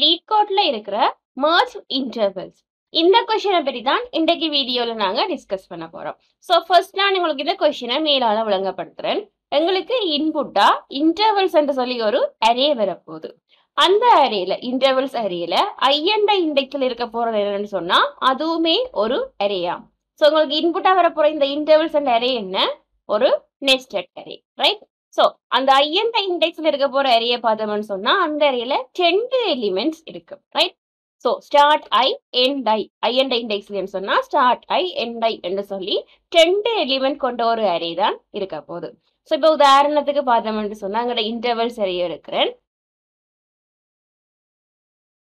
LeetCode la irukra merge intervals. In the question in the video discuss panna porom. So first na ningalukku indha question meelala vilangapadutren. Engalukku input ah intervals endra solli oru array verapodu. And the array la intervals array la I and the index la irukka poradhu ennu sonna aduvume oru array ah. So engalukku input ah verapora indha intervals and array enna oru nested array, right? So and the I and the index la irukka pora array paadhaman sonna and array la 10 elements irukku, right? So start I end I and the index la sonna start I end I endra solli 10 element konda oru array dhan irukka podu. So ipo udaharanathukku paadhaman sonna angada intervals array irukren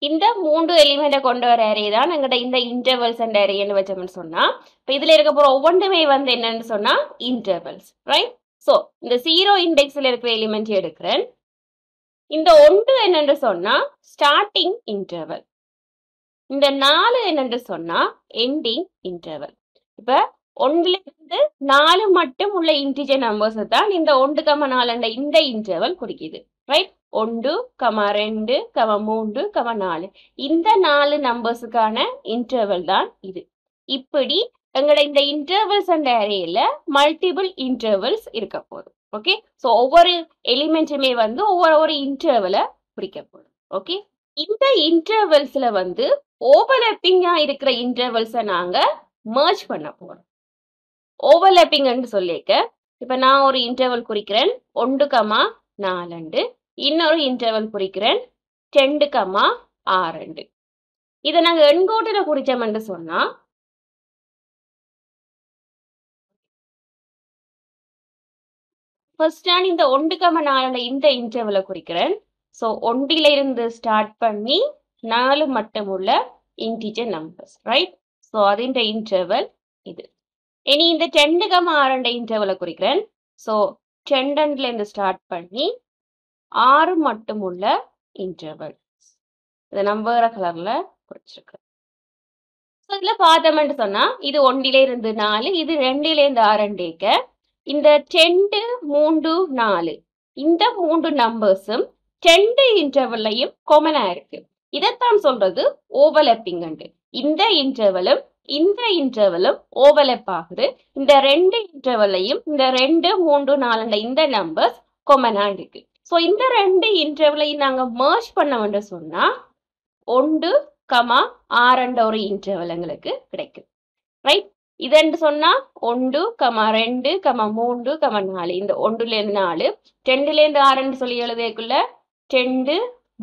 இந்த மூணு எலிமெண்ட கொண்ட வர array தான் அங்கட இந்த intervals and அரேன்னு வச்சோம்னு சொன்னா இப்போ இதுல இருக்க போற ஒவ்வொண்ணுமே வந்து என்னன்னு சொன்னா இன்டர்வல்ஸ், ரைட்? சோ இந்த 0 இன்டெக்ஸ்ல இருக்கிற எலிமெண்ட் எடுக்கறேன். இந்த 1 என்னன்னு சொன்னா ஸ்டார்டிங் இன்டர்வல். இந்த 4 என்னன்னு சொன்னா எண்டிங் இன்டர்வல். இப்போ 1ல இருந்து 4 மட்டும் உள்ள இன்டிஜர் நம்பர்ஸ் தான் இந்த 1,4 என்ற இந்த இன்டர்வல் குறிக்குது, ரைட்? 1, 2, 3, 4. இந்த 4 நம்பர்ஸ்க்கான இன்டர்வல் தான் இது. இப்படி எங்கட இந்த இன்டர்வல்ஸ் அண்ட் அரேல மல்டிபிள் இன்டர்வல்ஸ் இருக்க போகுது. ஓகே, சோ ஒவ்வொரு எலிமெண்ட்டுமே வந்து ஒவ்வொரு இன்டர்வலை குறிக்க போகுது. ஓகே, இந்த இன்டர்வல்ஸ்ல வந்து ஓவர்லாப்பிங்கா இருக்கிற இன்டர்வல்ஸை நாங்க மர்ஜ் பண்ண போறோம். ஓவர்லாப்பிங்னு சொல்லிக்க இப்ப நான் ஒரு இன்டர்வல் குறிக்கிறேன் 1,4. இன்னொரு இன்டர்வல் குறிக்கிறேன் 10,6. இதை நாங்க எண்கோட்டுல குறிச்சோம் என்று சொன்னா ஃபர்ஸ்ட் நான் இந்த 1,4 இந்த இன்டர்வலை குறிக்கிறேன். சோ 1ல இருந்து ஸ்டார்ட் பண்ணி 4 மட்டும் உள்ள இன்டிஜர் நம்பர்ஸ், ரைட்? சோ அதின் இன்டர்வல் இது. இனி இந்த 10,6 இன்டர்வலை குறிக்கிறேன். சோ 10ல இருந்து ஸ்டார்ட் பண்ணி 6 மட்டும் உள்ள இன்டர்வல். இதை நம்ம வேற கலர்ல குறிச்சிருக்கோம். ஸோ இதுல பார்த்தோம்னு சொன்னா இது 1ல இருந்து 4, இது 2ல இருந்து 6. இந்த 10, 3, 4 இந்த 3 நம்பர்ஸும் 2 இன்டர்வல்லையும் காமனா இருக்கு. இதைத்தான் சொல்றது ஓவர்லப்பிங். இந்த இன்டர்வலும் இந்த இன்டர்வலும் ஓவர்லப் ஆகுது. இந்த 2 இன்டர்வல்லையும் இந்த 2, 3, 4 இந்த நம்பர்ஸ் காமனா இருக்கு. சோ இந்த 2 இன்டர்வலையும் நாங்க மர்ஜ் பண்ண வேண்டும் சொன்னா 1,6 ஒரு இன்டர்வல் எங்களுக்கு கிடைக்கும், ரைட்? இதுன்னு சொன்னா 1,2,3,4 இந்த 1ல இருந்து 4 10ல இருந்து 6 சொல்லி எழுதியக்குள்ள 10,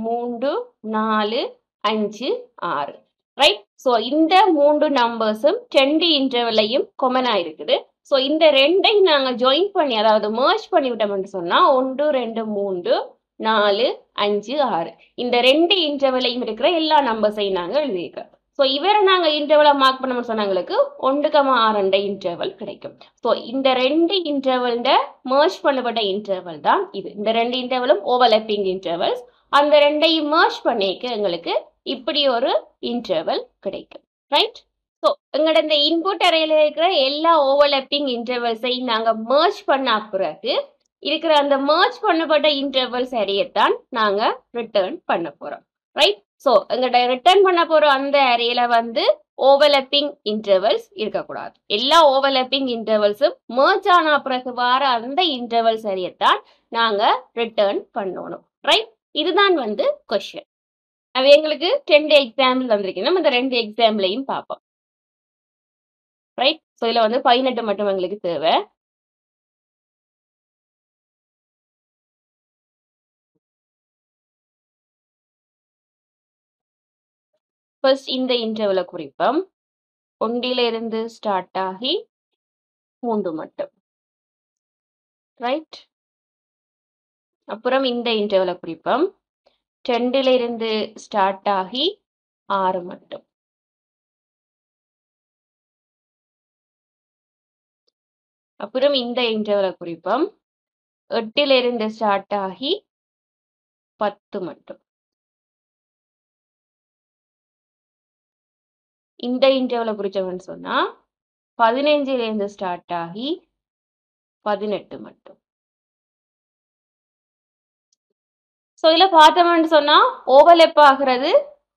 3, 4, 5, 6, ரைட்? சோ இந்த 3 நம்பர்ஸும் 2 இன்டர்வலையும் காமனா இருக்குது. சோ இந்த 2ஐயும் நாங்க ஜாயின் பண்ணி அதாவது மர்ஜ் பண்ணி விட்டோம்னு சொன்னா 1, 2, 3, 4, 5, 6 இந்த 2 இன்டர்வலையும் இருக்கிற எல்லா நம்பர்ஸையும் நாங்க எழுதிக்கிறோம். சோ இவரை நாங்க இன்டர்வலை மார்க் பண்ணோம்னு சொன்னாங்களுக்கு 1,6 இன்டர்வல் கிடைக்கும். சோ இந்த 2 இன்டர்வல் மர்ஜ் பண்ணப்பட்ட இன்டர்வல் தான் இது. இந்த 2 இன்டர்வலும் ஓவர்லப்பிங் இன்டர்வல்ஸ். அந்த 2ஐயும் மர்ஜ் பண்ணிக்க எங்களுக்கு இப்படி ஒரு இன்டர்வல் கிடைக்கும், ரைட்? சோ எங்களோட இந்த இன்புட் அரேல இருக்கிற எல்லா ஓவர்லப்பிங் இன்டர்வல்ஸையும் நாங்க மர்ஜ் பண்ண பிறகு இருக்கிற அந்த மர்ஜ் பண்ணப்பட்ட இன்டர்வல்ஸ் அரேயத்தான் நாங்க ரிட்டர்ன் பண்ண போறோம், ரைட்? சோ எங்கள்ட ரிட்டர்ன் பண்ண போற அந்த அரேல வந்து ஓவர்லப்பிங் இன்டர்வல்ஸ் இருக்கக்கூடாது. எல்லா ஓவர்லப்பிங் இன்டர்வல்ஸும் மர்ஜ் ஆன பிறகு வார அந்த இன்டர்வல்ஸ் அரேயத்தான் நாங்க ரிட்டர்ன் பண்ணணும், ரைட்? இதுதான் வந்து கொஸ்டின். அவ எங்களுக்கு 2 எக்ஸாம்பிள் வந்திருக்கணும். அந்த 2 எக்ஸாம்பிளையும் பார்ப்போம், ரைட்? சோ இதுல வந்து 18 மட்டும் உங்களுக்கு தேவை. ஃபர்ஸ்ட் இந்த இன்டர்வலை குறிப்போம். 1ல இருந்து ஸ்டார்ட் ஆகி 3 மட்டும், ரைட்? அப்புறம் இந்த இன்டர்வலை குறிப்போம். 2ல இருந்து ஸ்டார்ட் ஆகி 6 மட்டும். அப்புறம் இந்த இன்டர்வலை குறிப்போம். 8ல இருந்து ஸ்டார்ட் ஆகி 10 மட்டும். இந்த இன்டர்வலை குறிச்சவன்னு சொன்னா 15ல இருந்து ஸ்டார்ட் ஆகி 18 மட்டும். So, இதில் பார்த்தோம்னு சொன்னா ஓவர்லப் ஆகிறது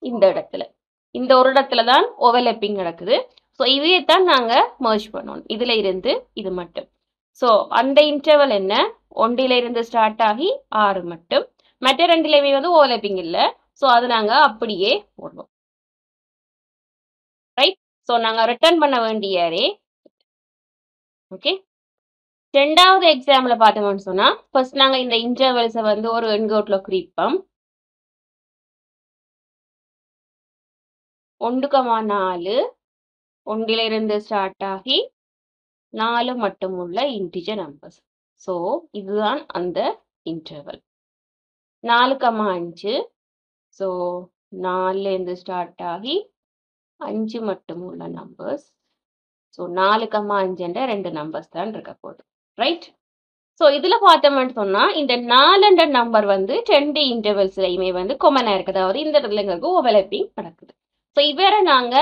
இந்த இடத்துல. இந்த ஒரு இடத்துல தான் ஓவர்லப்பிங் நடக்குது. சோ இதையே தான் நாங்க merge பண்ணோம். இதுல இருந்து இது மட்டும். சோ அந்த இன்டர்வல் என்ன? 1ல இருந்து ஸ்டார்ட் ஆகி 6 மட்டும். மற்ற ரெண்டுலயே வந்து ஓவர்லப்பிங் இல்ல. சோ அது நாங்க அப்படியே போடுவோம். ரைட்? சோ நாங்க ரிட்டர்ன் பண்ண வேண்டிய அரே. ஓகே. இரண்டாவது எக்ஸாம்பிள் பார்த்தோம்னு சொன்னா ஃபர்ஸ்ட் நாங்க இந்த இன்டர்வல்ஸ் வந்து ஒரு எண்கோட்ல குறிப்போம். 1,4 1ல இருந்து ஸ்டார்ட் ஆகி 4 மட்டும் உள்ள இன்டிஜர் நம்பர்ஸ். சோ இதுதான் அந்த இன்டர்வல். 4,5 சோ 4ல இருந்து ஸ்டார்ட் ஆகி 5 மட்டும் உள்ள நம்பர்ஸ். சோ 4,5 என்ற ரெண்டு நம்பர்ஸ் தான் இருக்க போகுது. ரைட்? சோ இதுல பார்த்தோம்னு சொன்னா இந்த 4 நம்பர் வந்து 2 இன்டர்வல்ஸ்லயுமே வந்து காமனா இருக்கு. அதாவது இந்த இடத்துல எங்களுக்கு ஓவர்லப்பிங் நடக்குது. சோ இவரை நாங்க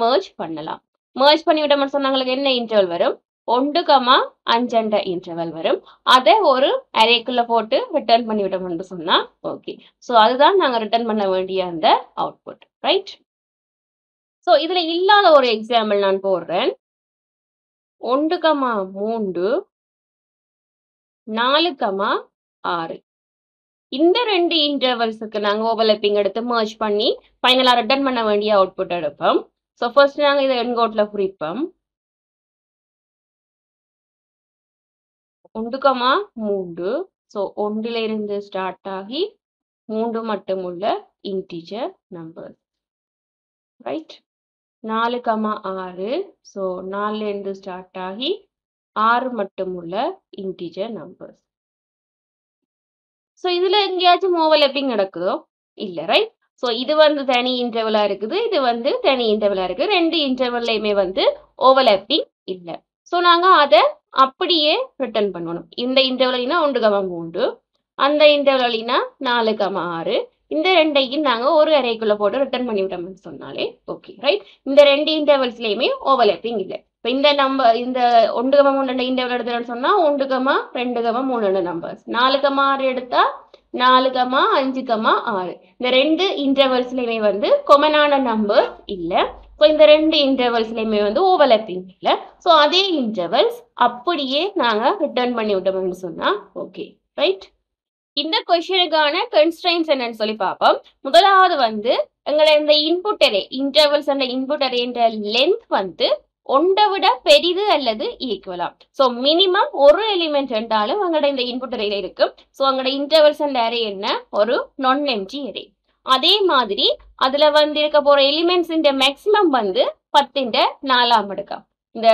merge பண்ணலாம். merge பண்ணிவிட்டோம்னு சொன்னாங்களுக்கு என்ன இன்டர்வல் வரும்? 1,5 என்ற இன்டர்வல் வரும். அதை ஒரு அரேக்குள்ள போட்டு ரிட்டர்ன் பண்ணிவிட்டோம்னு சொன்னா ஓகே. சோ அதுதான் நாங்க ரிட்டர்ன் பண்ண வேண்டிய அந்த அவுட்புட். ரைட்? சோ இதுல இல்லாத ஒரு எக்ஸாம்பிள் நான் போடுறேன். 1,3 4,6 இந்த ரெண்டு இன்டர்வல்ஸுக்கு நாங்க ஓவர்லப்பிங் எடுத்து merge பண்ணி ஃபைனலா ரிட்டர்ன் பண்ண வேண்டிய அவுட்புட் எடுப்போம். சோ ஃபர்ஸ்ட் நாங்க இதை எண்கோட்ல குறிப்போம். 1,3 சோ 1ல இருந்து ஸ்டார்ட் ஆகி 3 மட்டும் உள்ள இன்டிஜர் நம்பர். ரைட்? 4,6 சோ 4ல இருந்து ஸ்டார்ட் ஆகி 6 மட்டும் உள்ள இன்டிஜர் நம்பர்ஸ். சோ இதுல எங்கேயாச்சும் ஓவர்லப்பிங் நடக்குதோ? இல்ல. ரைட்? சோ இது வந்து தனி இன்டர்வலா இருக்குது, இது வந்து தனி இன்டர்வலா இருக்கு. ரெண்டு இன்டர்வல்லையுமே வந்து ஓவர்லப்பிங் இல்ல. சோ நாங்க அதை அப்படியே ரிட்டர்ன் பண்ணணும். இந்த இன்டர்வலினா 1,3, அந்த இன்டர்வலினா 4,6. இந்த ரெண்டையும் நாங்க ஒரு அரேக்குள்ள போட்டு ரிட்டர்ன் பண்ணிவிட்டோம்னு சொன்னாலே ஓகே. ரைட்? இந்த ரெண்டு இன்டர்வல்ஸ்லயுமே ஓவர்லப்பிங் இல்லை. இந்த நம்பர் இந்த 1,3 இன்டர்வல் எடுத்துட்டோம்னு சொன்னா 1,2,3 நம்பர்ஸ். 4,6 எடுத்தா 4,5,6 இந்த ரெண்டு இன்டர்வல்ஸ்லயுமே வந்து காமனான நம்பர் இல்ல. சோ இந்த ரெண்டு இன்டர்வல்ஸ்லயுமே வந்து ஓவர்லப்பிங் இல்ல. சோ அதே இன்டர்வல்ஸ் அப்படியே நாங்க ரிட்டர்ன் பண்ணி விட்டோம்னு சொன்னா ஓகே. ரைட்? இந்த கொஸ்டினுக்கான கன்ஸ்ட்ரெயின்ஸ் என்னன்னு சொல்லி பார்ப்போம். முதலாவது வந்து எங்களை இந்த இன்புட் அரே இன்டர்வல்ஸ் அந்த இன்புட் அரேன்ற லென்த் வந்து 1 விட பெரிது அல்லது ஈக்குவலா. சோ மினிமம் ஒரு எலிமெண்ட் என்றாலும் அங்கட இந்த இன்புட் அரேல இருக்கும். சோ அங்கட இன்டர்வல்ஸ் அந்த அரே என்ன? ஒரு நான் எம்டி அரே. அதே மாதிரி அதுல வந்து இருக்க போற எலிமெண்ட்ஸ் மேக்ஸிமம் வந்து 10 4 அடுக்கம். இந்த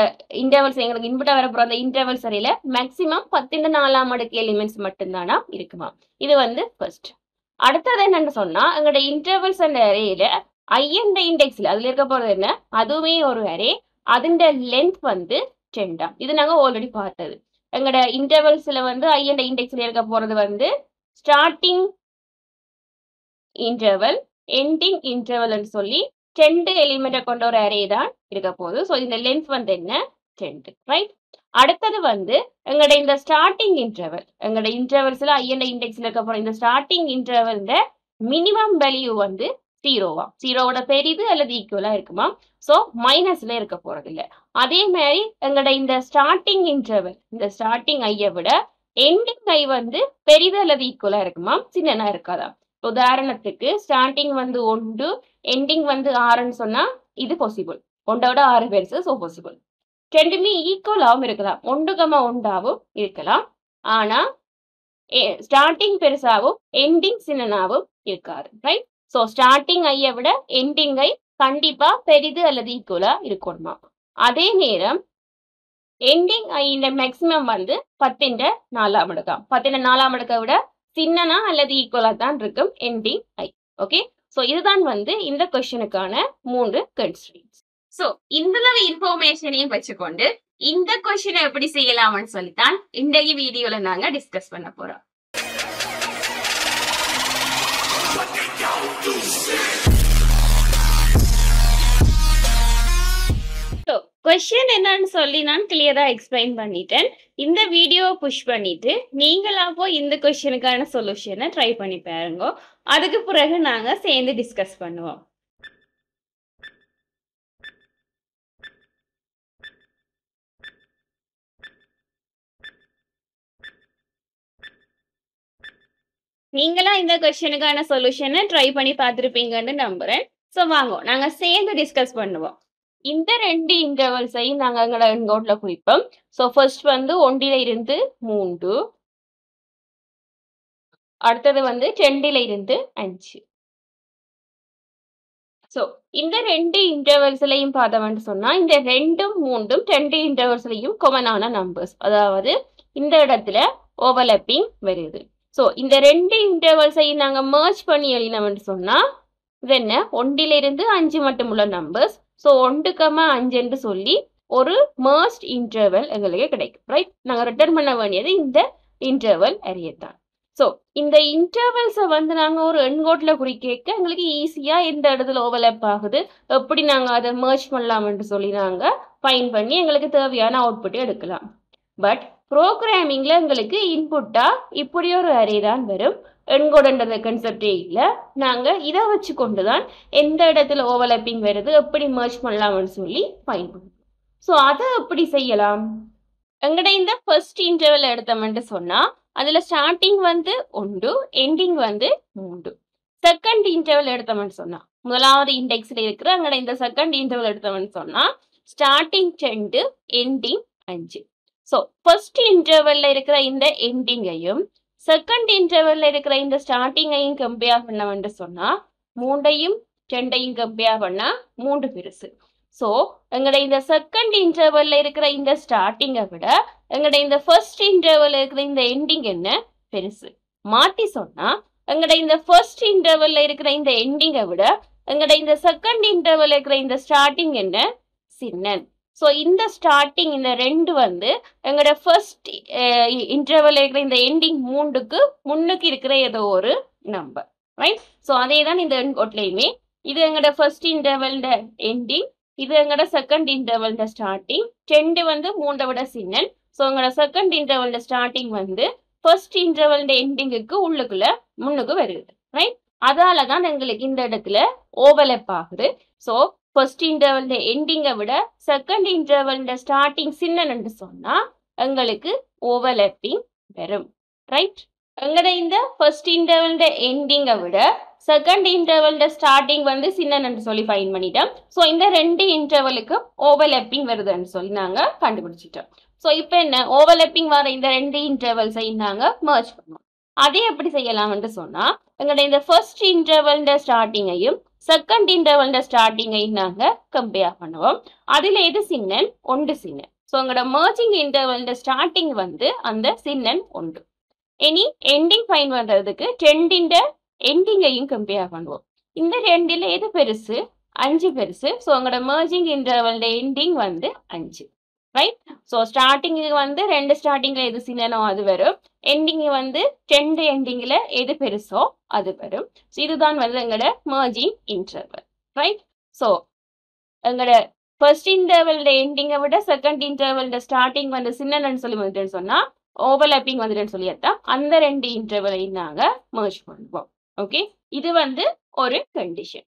இன்டர்வல்ஸ் எங்களுக்கு இன்புட்டா வர போற அந்த இன்டர்வல்ஸ் அரேல மேக்ஸிமம் 10 4 அடுக்கு எலிமெண்ட்ஸ் மட்டும்தானா இருக்குமா? இது வந்து ஃபர்ஸ்ட். அடுத்தது என்னன்னு சொன்னா எங்களோட இன்டர்வல்ஸ் அந்த அரேல i என்ற இண்டெக்ஸ்ல அதுல இருக்க போறது என்ன? அதுவுமே ஒரு அரே. அதுண்ட லென்த் வந்து 10. இது நாங்க ஆல்ரெடி பார்த்தது. எங்களோட இன்டர்வல்ஸ்ல வந்து i என்ற இண்டெக்ஸ்ல இருக்க போறது வந்து ஸ்டார்டிங் இன்டர்வல் எண்டிங் இன்டர்வல்னு சொல்லி 10 எலிமெண்ட்டை கொண்ட ஒரு அரே தான் இருக்க போகுது. ஸோ இந்த லென்த் வந்து என்ன? 10. ரைட்? அடுத்தது வந்து எங்களோட இந்த ஸ்டார்டிங் இன்டர்வல் எங்களோட இன்டர்வல்ஸ்ல i என்ற இண்டெக்ஸ்ல இருக்க போற இந்த ஸ்டார்டிங் இன்டர்வல்ல மினிமம் வேல்யூ வந்து 0வா. 0வோட பெரிது அல்லது ஈக்குவலா இருக்குமா? சோ மைனஸ்ல இருக்க போறது இல்ல. அதே மாதிரி எங்களோட இந்த ஸ்டார்டிங் இன்டர்வல் இந்த ஸ்டார்டிங் ஐயை விட எண்டிங் ஐ வந்து பெரிது அல்லது ஈக்குவலா இருக்குமா? சின்னனா இருக்காதா? உதாரணத்துக்கு ஸ்டார்டிங் வந்து 1 எண்டிங் வந்து 6ன்னு சொன்னா இது பாசிபிள். 1 விட 6 பெருசு. So possible. 2மே ஈக்குவலாவும் இருக்கலாம். 1,1 இருக்கலாம். ஆனா ஸ்டார்டிங் பெருசாவும் எண்டிங் சின்னனாவும் இருக்காது. ரைட்? சோ ஸ்டார்டிங் ஐயை விட எண்டிங் ஐ கண்டிப்பா பெரிது அல்லது ஈக்குவலா இருக்கணுமா? அதே நேரம் எண்டிங் ஐயின் மேக்சிமம் வந்து 10 4 அடுக்கம். 10 4 அடுக்க விட சின்னனா அல்லது ஈக்குவலா தான் இருக்கும் எண்டிங் ஐ. ஓகே? சோ இதுதான் வந்து இந்த கொஸ்டினுக்கான 3 கன்ஸ்ட்ரெயின்ஸ். சோ இந்தளவு இன்ஃபர்மேஷனையும் வச்சுக்கொண்டு இந்த கொஸ்டினை எப்படி செய்யலாம்னு சொல்லித்தான் இன்றைய வீடியோல நாங்க டிஸ்கஸ் பண்ண போறோம். question என்னன்னு சொல்லி நான் கிளியரா எக்ஸ்பிளைன் பண்ணிட்டேன். இந்த வீடியோவை புஷ் பண்ணிட்டு நீங்களா போய் இந்த கொஸ்டினுக்கான சொல்யூஷனை ட்ரை பண்ணி பாருங்க. அதுக்கு பிறகு நாங்க சேர்ந்து டிஸ்கஸ் பண்ணுவோம். நீங்களா இந்த கொஸ்டினுக்கான சொல்யூஷனை ட்ரை பண்ணி பார்த்துருப்பீங்கன்னு நம்புறேன். ஸோ வாங்க நாங்க சேர்ந்து டிஸ்கஸ் பண்ணுவோம். இந்த ரெண்டு இன்டர்வல்ஸையும் நாங்கள் எங்களை என்கோட்ல குறிப்போம். ஸோ ஃபர்ஸ்ட் ஒன்றில இருந்து 3, அடுத்தது 2ல இருந்து 5. ஸோ இந்த ரெண்டு இன்டர்வல்ஸ்லையும் பார்த்தோம்னு சொன்னா இந்த 2, 3 ரெண்டு இன்டர்வல்ஸ்லையும் காமனான நம்பர்ஸ், அதாவது இந்த இடத்துல ஓவர்லப்பிங் வருது. ஸோ இந்த ரெண்டு இன்டர்வல்ஸையும் நாங்கள் மர்ஜ் பண்ணி எழுதினோம்னு சொன்னா இது என்ன, 1 இலிருந்து 5 மட்டுமுள்ள நம்பர்ஸ். ஸோ 1, 5 என்று சொல்லி ஒரு merged interval எங்களுக்கு கிடைக்கும். ரைட், நாங்கள் ரிட்டர்ன் பண்ண வேண்டியது இந்த இன்டர்வல் அறியத்தான். ஸோ இந்த இன்டர்வல்ஸை நாங்கள் ஒரு எண்கோட்டில் குறிக்க எங்களுக்கு ஈஸியாக எந்த இடத்துல ஓவர்லேப் ஆகுது, எப்படி நாங்கள் அதை merge பண்ணலாம் என்று சொல்லி நாங்கள் ஃபைன் பண்ணி எங்களுக்கு தேவையான அவுட்புட் எடுக்கலாம். பட் ப்ரோக்ராமிங்கில் எங்களுக்கு இன்புட்டாக இப்படி ஒரு அரே தான் வரும். எண்கோடுன்ற கன்செப்டே இல்லை. நாங்கள் இதை வச்சு கொண்டு தான் எந்த இடத்துல ஓவர்லப்பிங் வருது, எப்படி merge பண்ணலாம்னு சொல்லி ஃபைன் பண்ணுவோம். ஸோ அதை எப்படி செய்யலாம்? எங்கள்கிட்ட இந்த ஃபர்ஸ்ட் இன்டர்வல் எடுத்தோம்னு சொன்னால் அதில் ஸ்டார்டிங் 1, எண்டிங் 3. செகண்ட் இன்டர்வல் எடுத்தோம்னு சொன்னால் முதலாவது இண்டெக்ஸில் இருக்கிற எங்கள்கிட்ட இந்த செகண்ட் இன்டர்வல் எடுத்தோம்னு சொன்னால் starting 2, ending 5. So first ending இருக்கிற இந்த எண்டிங்கையும் செகண்ட் இன்டர்வல்ல இருக்கிற இந்த ஸ்டார்டிங்கையும் கம்பேர் பண்ணவென்று சொன்னால் 3ஐயும் 2ஐயும் கம்பேர் பண்ணால் 3 பெருசு. ஸோ எங்களோட இந்த செகண்ட் இன்டர்வல்ல இருக்கிற இந்த ஸ்டார்டிங்கை விட எங்களோட இந்த ஃபர்ஸ்ட் இன்டர்வல்ல இருக்கிற இந்த எண்டிங் என்ன பெருசு. மாற்றி சொன்னால் எங்களோட இந்த ஃபர்ஸ்ட் இன்டர்வல்ல இருக்கிற இந்த எண்டிங்கை விட எங்களோட இந்த செகண்ட் இன்டர்வல்ல இருக்கிற இந்த ஸ்டார்டிங் என்ன சின்னன். ஸோ இந்த ஸ்டார்டிங் இந்த 2 எங்களோட ஃபர்ஸ்ட் இன்டர்வல் இருக்கிற இந்த எண்டிங் 3க்கு முன்னுக்கு இருக்கிற ஏதோ ஒரு நம்பர். ரைட், ஸோ அதே தான் இந்த எண்கோட்லையுமே. இது எங்களோட ஃபர்ஸ்ட் இன்டர்வல்ட எண்டிங், இது எங்களோட செகண்ட் இன்டர்வல்ட ஸ்டார்டிங். 2 3 விட சின்னன். ஸோ எங்களோட செகண்ட் இன்டர்வல்ட ஸ்டார்டிங் ஃபர்ஸ்ட் இன்டர்வல்ட எண்டிங்குக்கு முன்னுக்கு வருது. ரைட், அதால தான் எங்களுக்கு இந்த இடத்துல ஓவர்லப் ஆகுது. ஸோ ஃபர்ஸ்ட் இன்டர்வல்ட எண்டிங்கை விட செகண்ட் இன்டர்வல்ட ஸ்டார்டிங் சின்னன்னு சொன்னா எங்களுக்கு ஓவர்லப்பிங் வரும். ரைட், எங்களோட இந்த ஃபர்ஸ்ட் இன்டர்வல்ட எண்டிங்கை விட செகண்ட் இன்டர்வல்ட ஸ்டார்டிங் சின்னன்னு சொல்லி ஃபைன் பண்ணிட்டோம். ஸோ இந்த ரெண்டு இன்டர்வலுக்கும் ஓவர்லப்பிங் வருதுன்னு சொல்லி நாங்கள் கண்டுபிடிச்சிட்டோம். ஸோ இப்போ என்ன, ஓவர்லப்பிங் வர இந்த ரெண்டு இன்டர்வல்ஸை நாங்கள் மர்ஜ் பண்ணுவோம். அதே எப்படி செய்யலாம்னு சொன்னா எங்களோட இந்த ஃபர்ஸ்ட் இன்டர்வல்ட ஸ்டார்டிங்கையும் செகண்ட் இன்டர்வல்ட ஸ்டார்டிங்கையும் நாங்கள் கம்பேர் பண்ணுவோம். அதில் எது சின்னன், 1 சின்னன். ஸோ எங்களோட மர்ஜிங் இன்டர்வல்ட ஸ்டார்டிங் அந்த சின்னன் 1. இனி எண்டிங் ஃபைன் பண்ணுறதுக்கு 2 எண்டிங்கையும் கம்பேர் பண்ணுவோம். இந்த 2ல் எது பெருசு, 5 பெருசு. ஸோ எங்களோட மர்ஜிங் இன்டர்வல்ட எண்டிங் 5. ரைட், ஸோ ஸ்டார்டிங்கு 2 ஸ்டார்டிங்கில் எது சின்னனோ அது வரும். எண்டிங் 2 எண்டிங்கில் எது பெருசோ அது வரும். ஸோ இதுதான் எங்களோட மர்ஜிங் இன்டர்வல். ரைட், ஸோ எங்களோட ஃபர்ஸ்ட் இன்டர்வல்ட எண்டிங்கை விட செகண்ட் இன்டர்வல்ட ஸ்டார்டிங் சின்னன்னு சொல்லி சொன்னால் ஓவர்லப்பிங் சொல்லித்தான் அந்த ரெண்டு இன்டர்வலையும் நாங்கள் மர்ஜ் பண்ணுவோம். ஓகே, இது ஒரு கண்டிஷன்.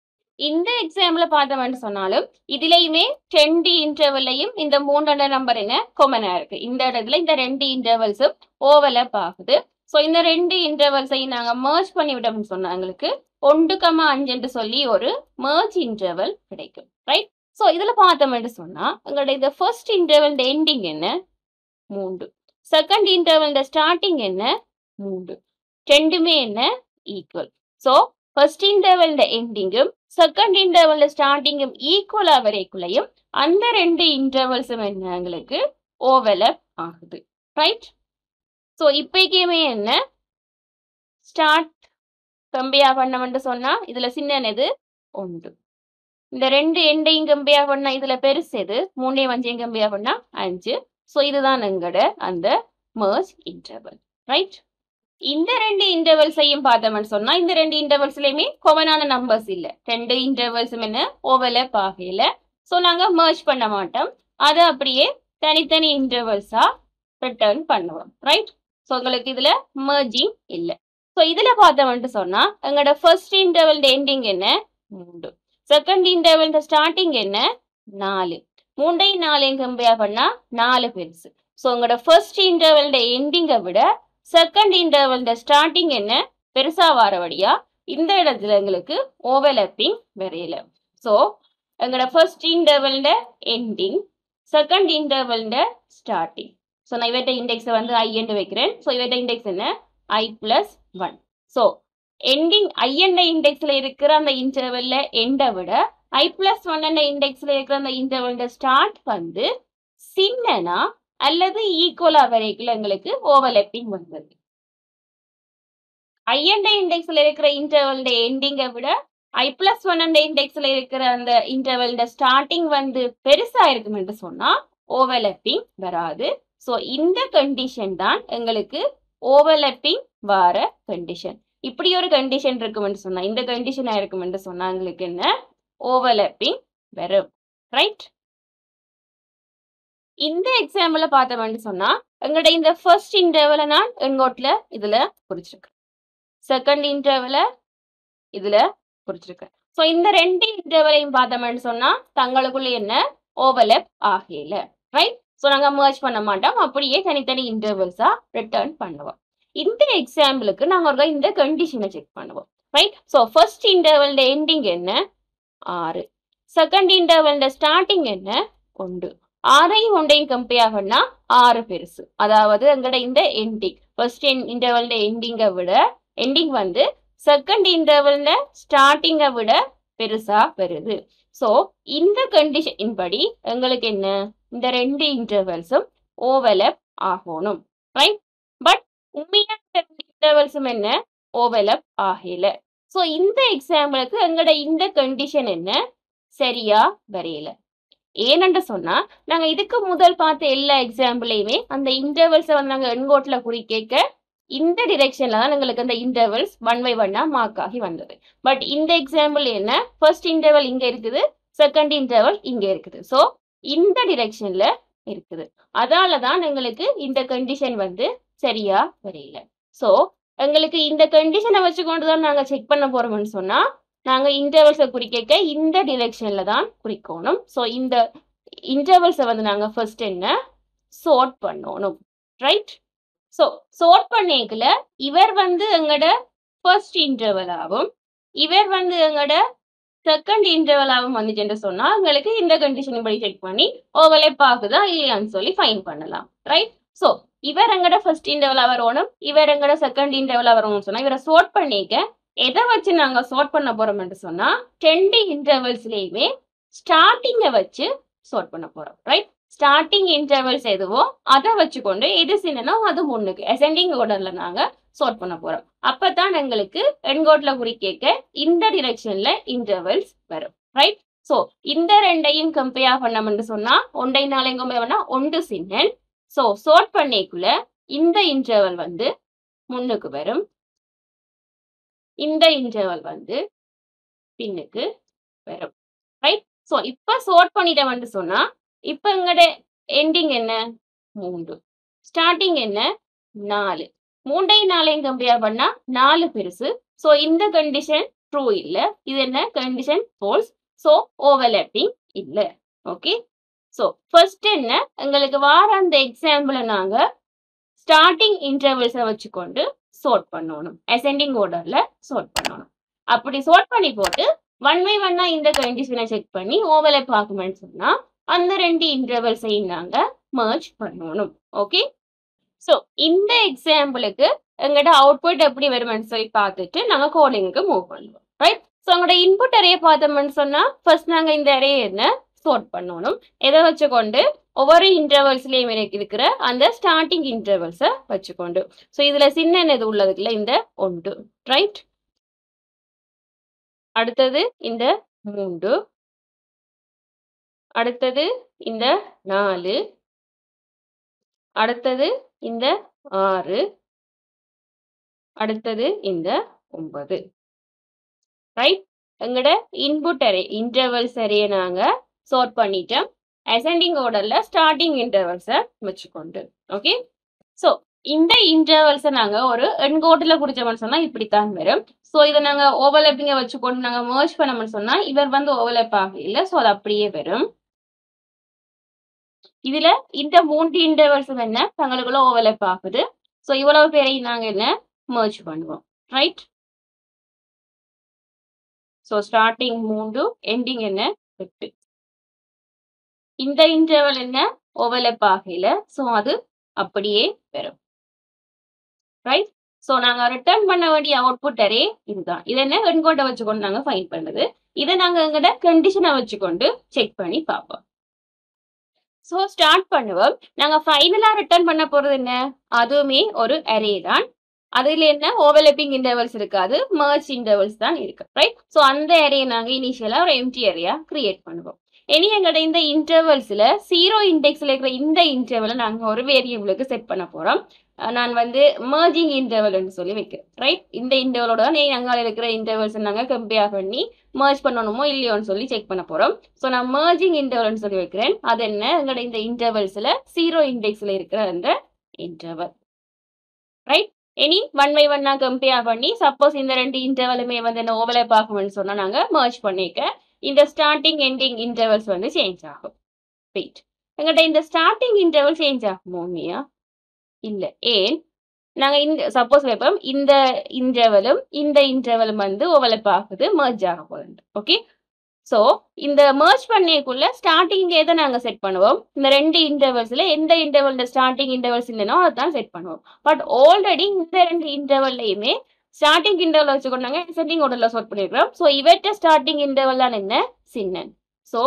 இந்த எக்ஸாம்பிள் பார்த்தோம்னு சொன்னாலும் இதுலையுமே 2 இன்டர்வல்லையும் இந்த 3 நம்பர் என்ன காமனா இருக்கு. இந்த இடத்துல இந்த 2 இன்டர்வல்ஸும் ஓவர்லப் ஆகுது. ஸோ இந்த 2 இன்டர்வல்ஸையும் நாங்கள் merge பண்ணி விட்டோம்னு சொன்னா எங்களுக்கு 1, 5 என்று சொல்லி ஒரு merge இன்டர்வல் கிடைக்கும். ரைட், ஸோ இதுல பார்த்தோம்னு சொன்னா எங்களோட இந்த ஃபர்ஸ்ட் இன்டர்வல் எண்டிங் என்ன 3, செகண்ட் இன்டர்வல் ஸ்டார்டிங் என்ன 3, 2மே என்ன ஈக்குவல். ஸோ ஃபர்ஸ்ட் இன்டர்வல்ட எண்டிங்கும் செகண்ட் இன்டர்வல்ல ஸ்டார்டிங்கும் ஈக்குவலா வரைக்குள்ளையும் அந்த 2 இன்டர்வல்ஸும் எங்களுக்கு ஓவர்லப் ஆகுது. ரைட், ஸோ இப்பயுமே என்ன ஸ்டார்ட் கம்பேர் பண்ணவென்று சொன்னா இதுல சின்னன் எது 1, இந்த 2 எண்டையும் கம்பேர் பண்ணா இதுல பெருசு எது, 3ஐயும் 5ஐயும் கம்பேர் பண்ணா 5. ஸோ இதுதான் எங்களோட அந்த merge இன்டர்வல். ரைட், இந்த 2 இன்டர்வல்ஸையும் பார்த்தோம்னு சொன்னா இந்த 2 இன்டர்வல்ஸ்லயுமே காமனான நம்பர்ஸ் இல்லை. 2 இன்டர்வல்ஸும் என்ன ஓவர்லப் ஆகல. ஸோ நாங்கள் merge பண்ண மாட்டோம். அதை அப்படியே தனித்தனி இன்டர்வல்ஸா ரிட்டர்ன் பண்ணுவோம். ரைட், ஸோ உங்களுக்கு இதுல மெர்ஜிங் இல்லை. ஸோ இதுல பார்த்தோம்னு சொன்னா எங்களோட ஃபர்ஸ்ட் இன்டர்வல் எண்டிங் என்ன 3, செகண்ட் இன்டர்வல் ஸ்டார்டிங் என்ன 4, 3 4 கம்பேர் பண்ணா 4 பெருசு. ஸோ உங்களோட ஃபர்ஸ்ட் இன்டர்வல் எண்டிங்கை விட செகண்ட் இன்டர்வல் ஸ்டார்டிங் என்ன பெருசா வரபடியா இந்த இடத்துல எங்களுக்கு ஓவர்லாப்பிங் வரையில. ஸோ எங்களோட first interval ending, second interval starting. So நான் இவட்ட இண்டெக்ஸை வந்து ஐ என்று வைக்கிறேன். ஸோ இவட்ட இண்டெக்ஸ் என்ன i+1. ஸோ எண்டிங் ஐ என்ற இண்டெக்ஸ்ல இருக்கிற அந்த இன்டர்வல்ல எண்டை விட i+1 என்ற இண்டெக்ஸ்ல இருக்கிற அந்த இன்டர்வல் ஸ்டார்ட் வந்து சின்னனா அல்லது ஈக்குவலா வரைக்கும் எங்களுக்கு ஓவர்லாப்பிங் வந்தது. ஐ என்ற இண்டெக்ஸ்ல இருக்கிற இன்டர்வல் எண்டிங்கை விட i+1 என்ற இண்டெக்ஸ்ல இருக்கிற அந்த இன்டர்வல் ஸ்டார்டிங் வந்து பெருசா இருக்கும் என்று சொன்னா ஓவர்லாப்பிங் வராது. ஸோ இந்த கண்டிஷன் தான் எங்களுக்கு ஓவர்லாப்பிங் வர கண்டிஷன். இப்படி ஒரு கண்டிஷன் இருக்குமென்று சொன்னா, இந்த கண்டிஷனா இருக்குமென்று சொன்னா எங்களுக்கு என்ன ஓவர்லாப்பிங் வரும். ரைட், இந்த எக்ஸாம்பிள பார்த்தோம்னு சொன்னா எங்களோட இந்த ஃபர்ஸ்ட் இன்டர்வல நான் எங்கோட்ல இதுல குறிச்சிருக்கேன், செகண்ட் இன்டர்வல இதுல குறிச்சிருக்கேன். ஸோ இந்த ரெண்டு இன்டர்வலையும் பார்த்தோம்னு சொன்னா தங்களுக்குள்ள என்ன ஓவர்லாப் ஆகல. ரைட், ஸோ நாங்கள் மர்ஜ் பண்ண மாட்டோம், அப்படியே தனித்தனி இன்டர்வல்ஸா ரிட்டர்ன் பண்ணுவோம். இந்த எக்ஸாம்பிளுக்கு நாங்கள் ஒரு இந்த கண்டிஷனை செக் பண்ணுவோம். Right, so first interval ending என்ன 6, செகண்ட் இன்டர்வல் ஸ்டார்டிங் என்ன 1. 6ஐயும் 1ஐயும் கம்பேர் பண்ணா 6 பெருசு. அதாவது எங்களோட இந்த எண்டிங் ஃபர்ஸ்ட் இன்டர்வல் எண்டிங்கை விட எண்டிங் வந்து செகண்ட் இன்டர்வல் ஸ்டார்டிங்கை விட பெருசா வருது. ஸோ இந்த கண்டிஷன் படி எங்களுக்கு என்ன இந்த ரெண்டு இன்டர்வல்ஸும் ஓவர்லப் ஆகணும். ரைட், பட் உண்மையான ரெண்டு இன்டர்வல்ஸும் என்ன ஓவர்லப் ஆகல. ஸோ இந்த எக்ஸாம்பிளுக்கு எங்களோட இந்த கண்டிஷன் என்ன சரியா வரையல. ஏனென்று சொன்னா நாங்க இதுக்கு முதல் பார்த்த எல்லா எக்ஸாம்பிளையுமே அந்த இன்டர்வல்ஸை வந்து நாங்க எண்கோட்டில் குறி கேட்க இந்த டிரெக்ஷன்ல தான் எங்களுக்கு அந்த இன்டர்வல்ஸ் 1 by 1 மார்க் ஆகி வந்தது. பட் இந்த எக்ஸாம்பிள் என்ன ஃபர்ஸ்ட் இன்டர்வல் இங்க இருக்குது, செகண்ட் இன்டர்வல் இங்க இருக்குது. ஸோ இந்த டிரெக்ஷன்ல இருக்குது, அதாலதான் எங்களுக்கு இந்த கண்டிஷன் வந்து சரியா வரையல. ஸோ எங்களுக்கு இந்த கண்டிஷனை வச்சுக்கொண்டுதான் நாங்க செக் பண்ண போறோம்னு சொன்னா நாங்க இன்டர்வல்ஸை குறிக்க இந்த டிரெக்ஷன்ல தான் குறிக்கணும். ஸோ இந்த இன்டர்வல்ஸை வந்து நாங்க ஃபர்ஸ்ட் என்ன சோர்ட் பண்ணணும். ரைட், ஸோ சோர்ட் பண்ணிக்கல இவர் வந்து எங்களோட ஃபர்ஸ்ட் இன்டர்வலாகவும் இவர் வந்து எங்களோட செகண்ட் இன்டர்வலாகவும் வந்துட்டு சொன்னா எங்களுக்கு இந்த கண்டிஷன் படி செக் பண்ணி ஓவர்லேப் ஆகுதா இல்லையான்னு சொல்லி ஃபைன் பண்ணலாம். ரைட், ஸோ இவர் எங்கட ஃபர்ஸ்ட் இன்டர்வலா வரணும், இவர் எங்கட செகண்ட் இன்டர்வலா வரணும்னு சொன்னா இவரை சோர்ட் பண்ணிக்க எதை வச்சு நாங்க சோர்ட் பண்ண போறோம்னு சொன்னா 2 இன்டர்வல்ஸ்லயுமே ஸ்டார்டிங்கை வச்சு சோர்ட் பண்ண போறோம். ரைட், ஸ்டார்டிங் இன்டர்வல்ஸ் எதுவோ அதை வச்சுக்கொண்டு எது சின்னோ அது முன்னுக்கு அசெண்டிங் ஆர்டர்ல நாங்க சோர்ட் பண்ண போறோம். அப்பதான் எங்களுக்கு எண்கோட்ல குறி கேட்க இந்த டிரெக்ஷன்ல இன்டர்வல்ஸ் வரும். ரைட், ஸோ இந்த ரெண்டையும் கம்பேர் பண்ணோம்னு சொன்னா 1 4 கம்பேர் பண்ணா 1 சின்னன். ஸோ சோர்ட் பண்ணிக்குள்ள இந்த இன்டர்வல் வந்து முன்னுக்கு வரும், இந்த இன்டர்வல் வந்து பின்னுக்கு வரும். ரைட், ஸோ இப்ப சோர்ட் பண்ணிட்டோம்னு சொன்னா இப்ப எங்களோட எண்டிங் என்ன 3, ஸ்டார்டிங் என்ன 4, 3 4 கம்பேர் பண்ணா 4 பெருசு. ஸோ இந்த கண்டிஷன் ட்ரூ இல்லை, இது என்ன கண்டிஷன் ஃபால்ஸ். ஸோ ஓவர்லாப்பிங் இல்லை. ஓகே, ஸோ ஃபர்ஸ்ட் என்ன எங்களுக்கு வார அந்த எக்ஸாம்பிளை நாங்க ஸ்டார்டிங் இன்டர்வல்ஸை வச்சுக்கொண்டு சோர்ட் பண்ணணும், அசெண்டிங் ஆர்டர்ல சோர்ட் பண்ணணும். அப்படி சோர்ட் பண்ணி போட்டு 1 by 1 இந்த கண்டிஷனை செக் பண்ணி ஓவர்லாப் ஆகுமென்னு சொன்னா அந்த ரெண்டு இன்டர்வல்ஸையும் நாங்க மர்ஜ் பண்ணணும். ஓகே, ஸோ இந்த எக்ஸாம்பிளுக்கு எங்கள்கிட்ட அவுட்புட் எப்படி வரும்னு சொல்லி பார்த்துட்டு நாங்கள் கோடிங்க்கு மூவ் பண்ணுவோம். ரைட், ஸோ எங்களோட இன்புட் அரே பார்த்தோம்னு சொன்னா ஃபர்ஸ்ட் நாங்க இந்த அரே என்ன சோர்ட் பண்ணணும், எதை வச்சுக்கொண்டு ஒவ்வொரு இன்டர்வல்ஸ்லயும் இருக்கிற அந்த ஸ்டார்டிங் இன்டர்வல்ஸை வச்சுக்கொண்டு. ஸோ இதுல சின்ன இது உள்ளதுக்குள்ள இந்த 1. ரைட், அடுத்தது இந்த 3, அடுத்தது இந்த 4, அடுத்தது இந்த 6, அடுத்தது இந்த 9. ரைட், எங்களோட இன்புட் அரே இன்டர்வல்ஸ் அரே நாங்க சோர்ட் பண்ணிட்டோம், ascending order la starting intervals vechukondu. Okay, so இந்த intervals நாங்க ஒரு எண்கோட்டுல குறிச்சோம்னு சொன்னா இப்படி தான் வரும். சோ இத நாங்க ஓவர்லப்பிங்க வச்சுக்கொண்டு நாங்க merge பண்ணோம்னு சொன்னா இவர் வந்து ஓவர்லப் ஆக இல்ல. சோ அது அப்படியே வரும். இதுல இந்த மூன்று intervals என்ன தங்களுக்குள்ள ஓவர்லப் ஆகுது. சோ இவ்வளவு பேரை நாங்க என்ன merge பண்ணுவோம். ரைட். சோ ஸ்டார்டிங் 3 எண்டிங் என்ன 8. இந்த interval என்ன ஓவர்லப் ஆக இல்ல. சோ அது அப்படியே வரும். Right? So, நாங்க return பண்ண வேண்டிய output array இதுதான். இத என்ன எண்கோட வச்சுக்கொண்டு நாங்க find பண்ணது. இத நாங்க எங்கட கண்டிஷனை வச்சுக்கொண்டு check பண்ணி பார்ப்போம். So, start பண்ணுவோம். நாங்க ஃபைனலா return பண்ண போறது என்ன? அதுமே ஒரு array தான். அதுல என்ன overlapping intervals இருக்காது, merge intervals தான் இருக்கு. ரைட்? சோ அந்த array நாங்க இனிஷியலா ஒரு empty array create பண்ணுவோம். இனி எங்கட இந்த இன்டர்வல்ஸ்ல 0 இண்டெக்ஸ்ல இருக்கிற இந்த இன்டர்வலை நாங்க ஒரு வேரியபிளுக்கு செட் பண்ண போறோம். நான் வந்து merging இன்டர்வல்னு சொல்லி வைக்கிறேன். ரைட்? இந்த இன்டர்வலோட நாங்க இருக்கிற இன்டர்வல்ஸ் நாங்க கம்பேர் பண்ணி merge பண்ணணுமோ இல்லையோன்னு சொல்லி செக் பண்ண போறோம். சோ நான் merging இன்டர்வல்னு சொல்லி வைக்கிறேன். அது என்ன எங்கட இந்த இன்டர்வல்ஸ்ல 0 இண்டெக்ஸ்ல இருக்கிற அந்த இன்டர்வல். ரைட்? இனி ஒன் பை ஒன் நான் கம்பேர் பண்ணி சப்போஸ் இந்த ரெண்டு இன்டர்வலுமே வந்து என்ன ஓவர்லேப் ஆகும்னு சொன்னா நாங்க merge பண்ணிக்க இந்த ஸ்டார்டிங் எண்டிங் இன்டர்வல்ஸ் வந்து சேஞ்ச் ஆகும். வெயிட், எங்கள்கிட்ட இந்த ஸ்டார்டிங் இன்டர்வல் சேஞ்ச் ஆகுமோ? உண்மையா இல்ல. ஏன் நாங்க இந்த சப்போஸ் வைப்போம் இந்த இன்டர்வலும் வந்து ஓவர்லப் ஆகுது, merge ஆக போகுது. ஓகே, சோ இந்த merge பண்ணிக்குள்ள ஸ்டார்டிங் எதை நாங்க செட் பண்ணுவோம்? இந்த ரெண்டு இன்டர்வல்ஸ்ல எந்த இன்டர்வல் ஸ்டார்டிங் இன்டர்வல்ஸ் இல்லைனோ அதுதான் செட் பண்ணுவோம். பட் ஆல்ரெடி இந்த ரெண்டு இன்டர்வல்லையுமே ஸ்டார்டிங் இன்டர்வல் வச்சுக்கொண்டாங்க, அசெண்டிங் ஆர்டர்ல சார்ட் பண்ணிருக்கிறோம். சோ இவற்ற ஸ்டார்டிங் இன்டர்வல் தான் என்ன சின்னன். சோ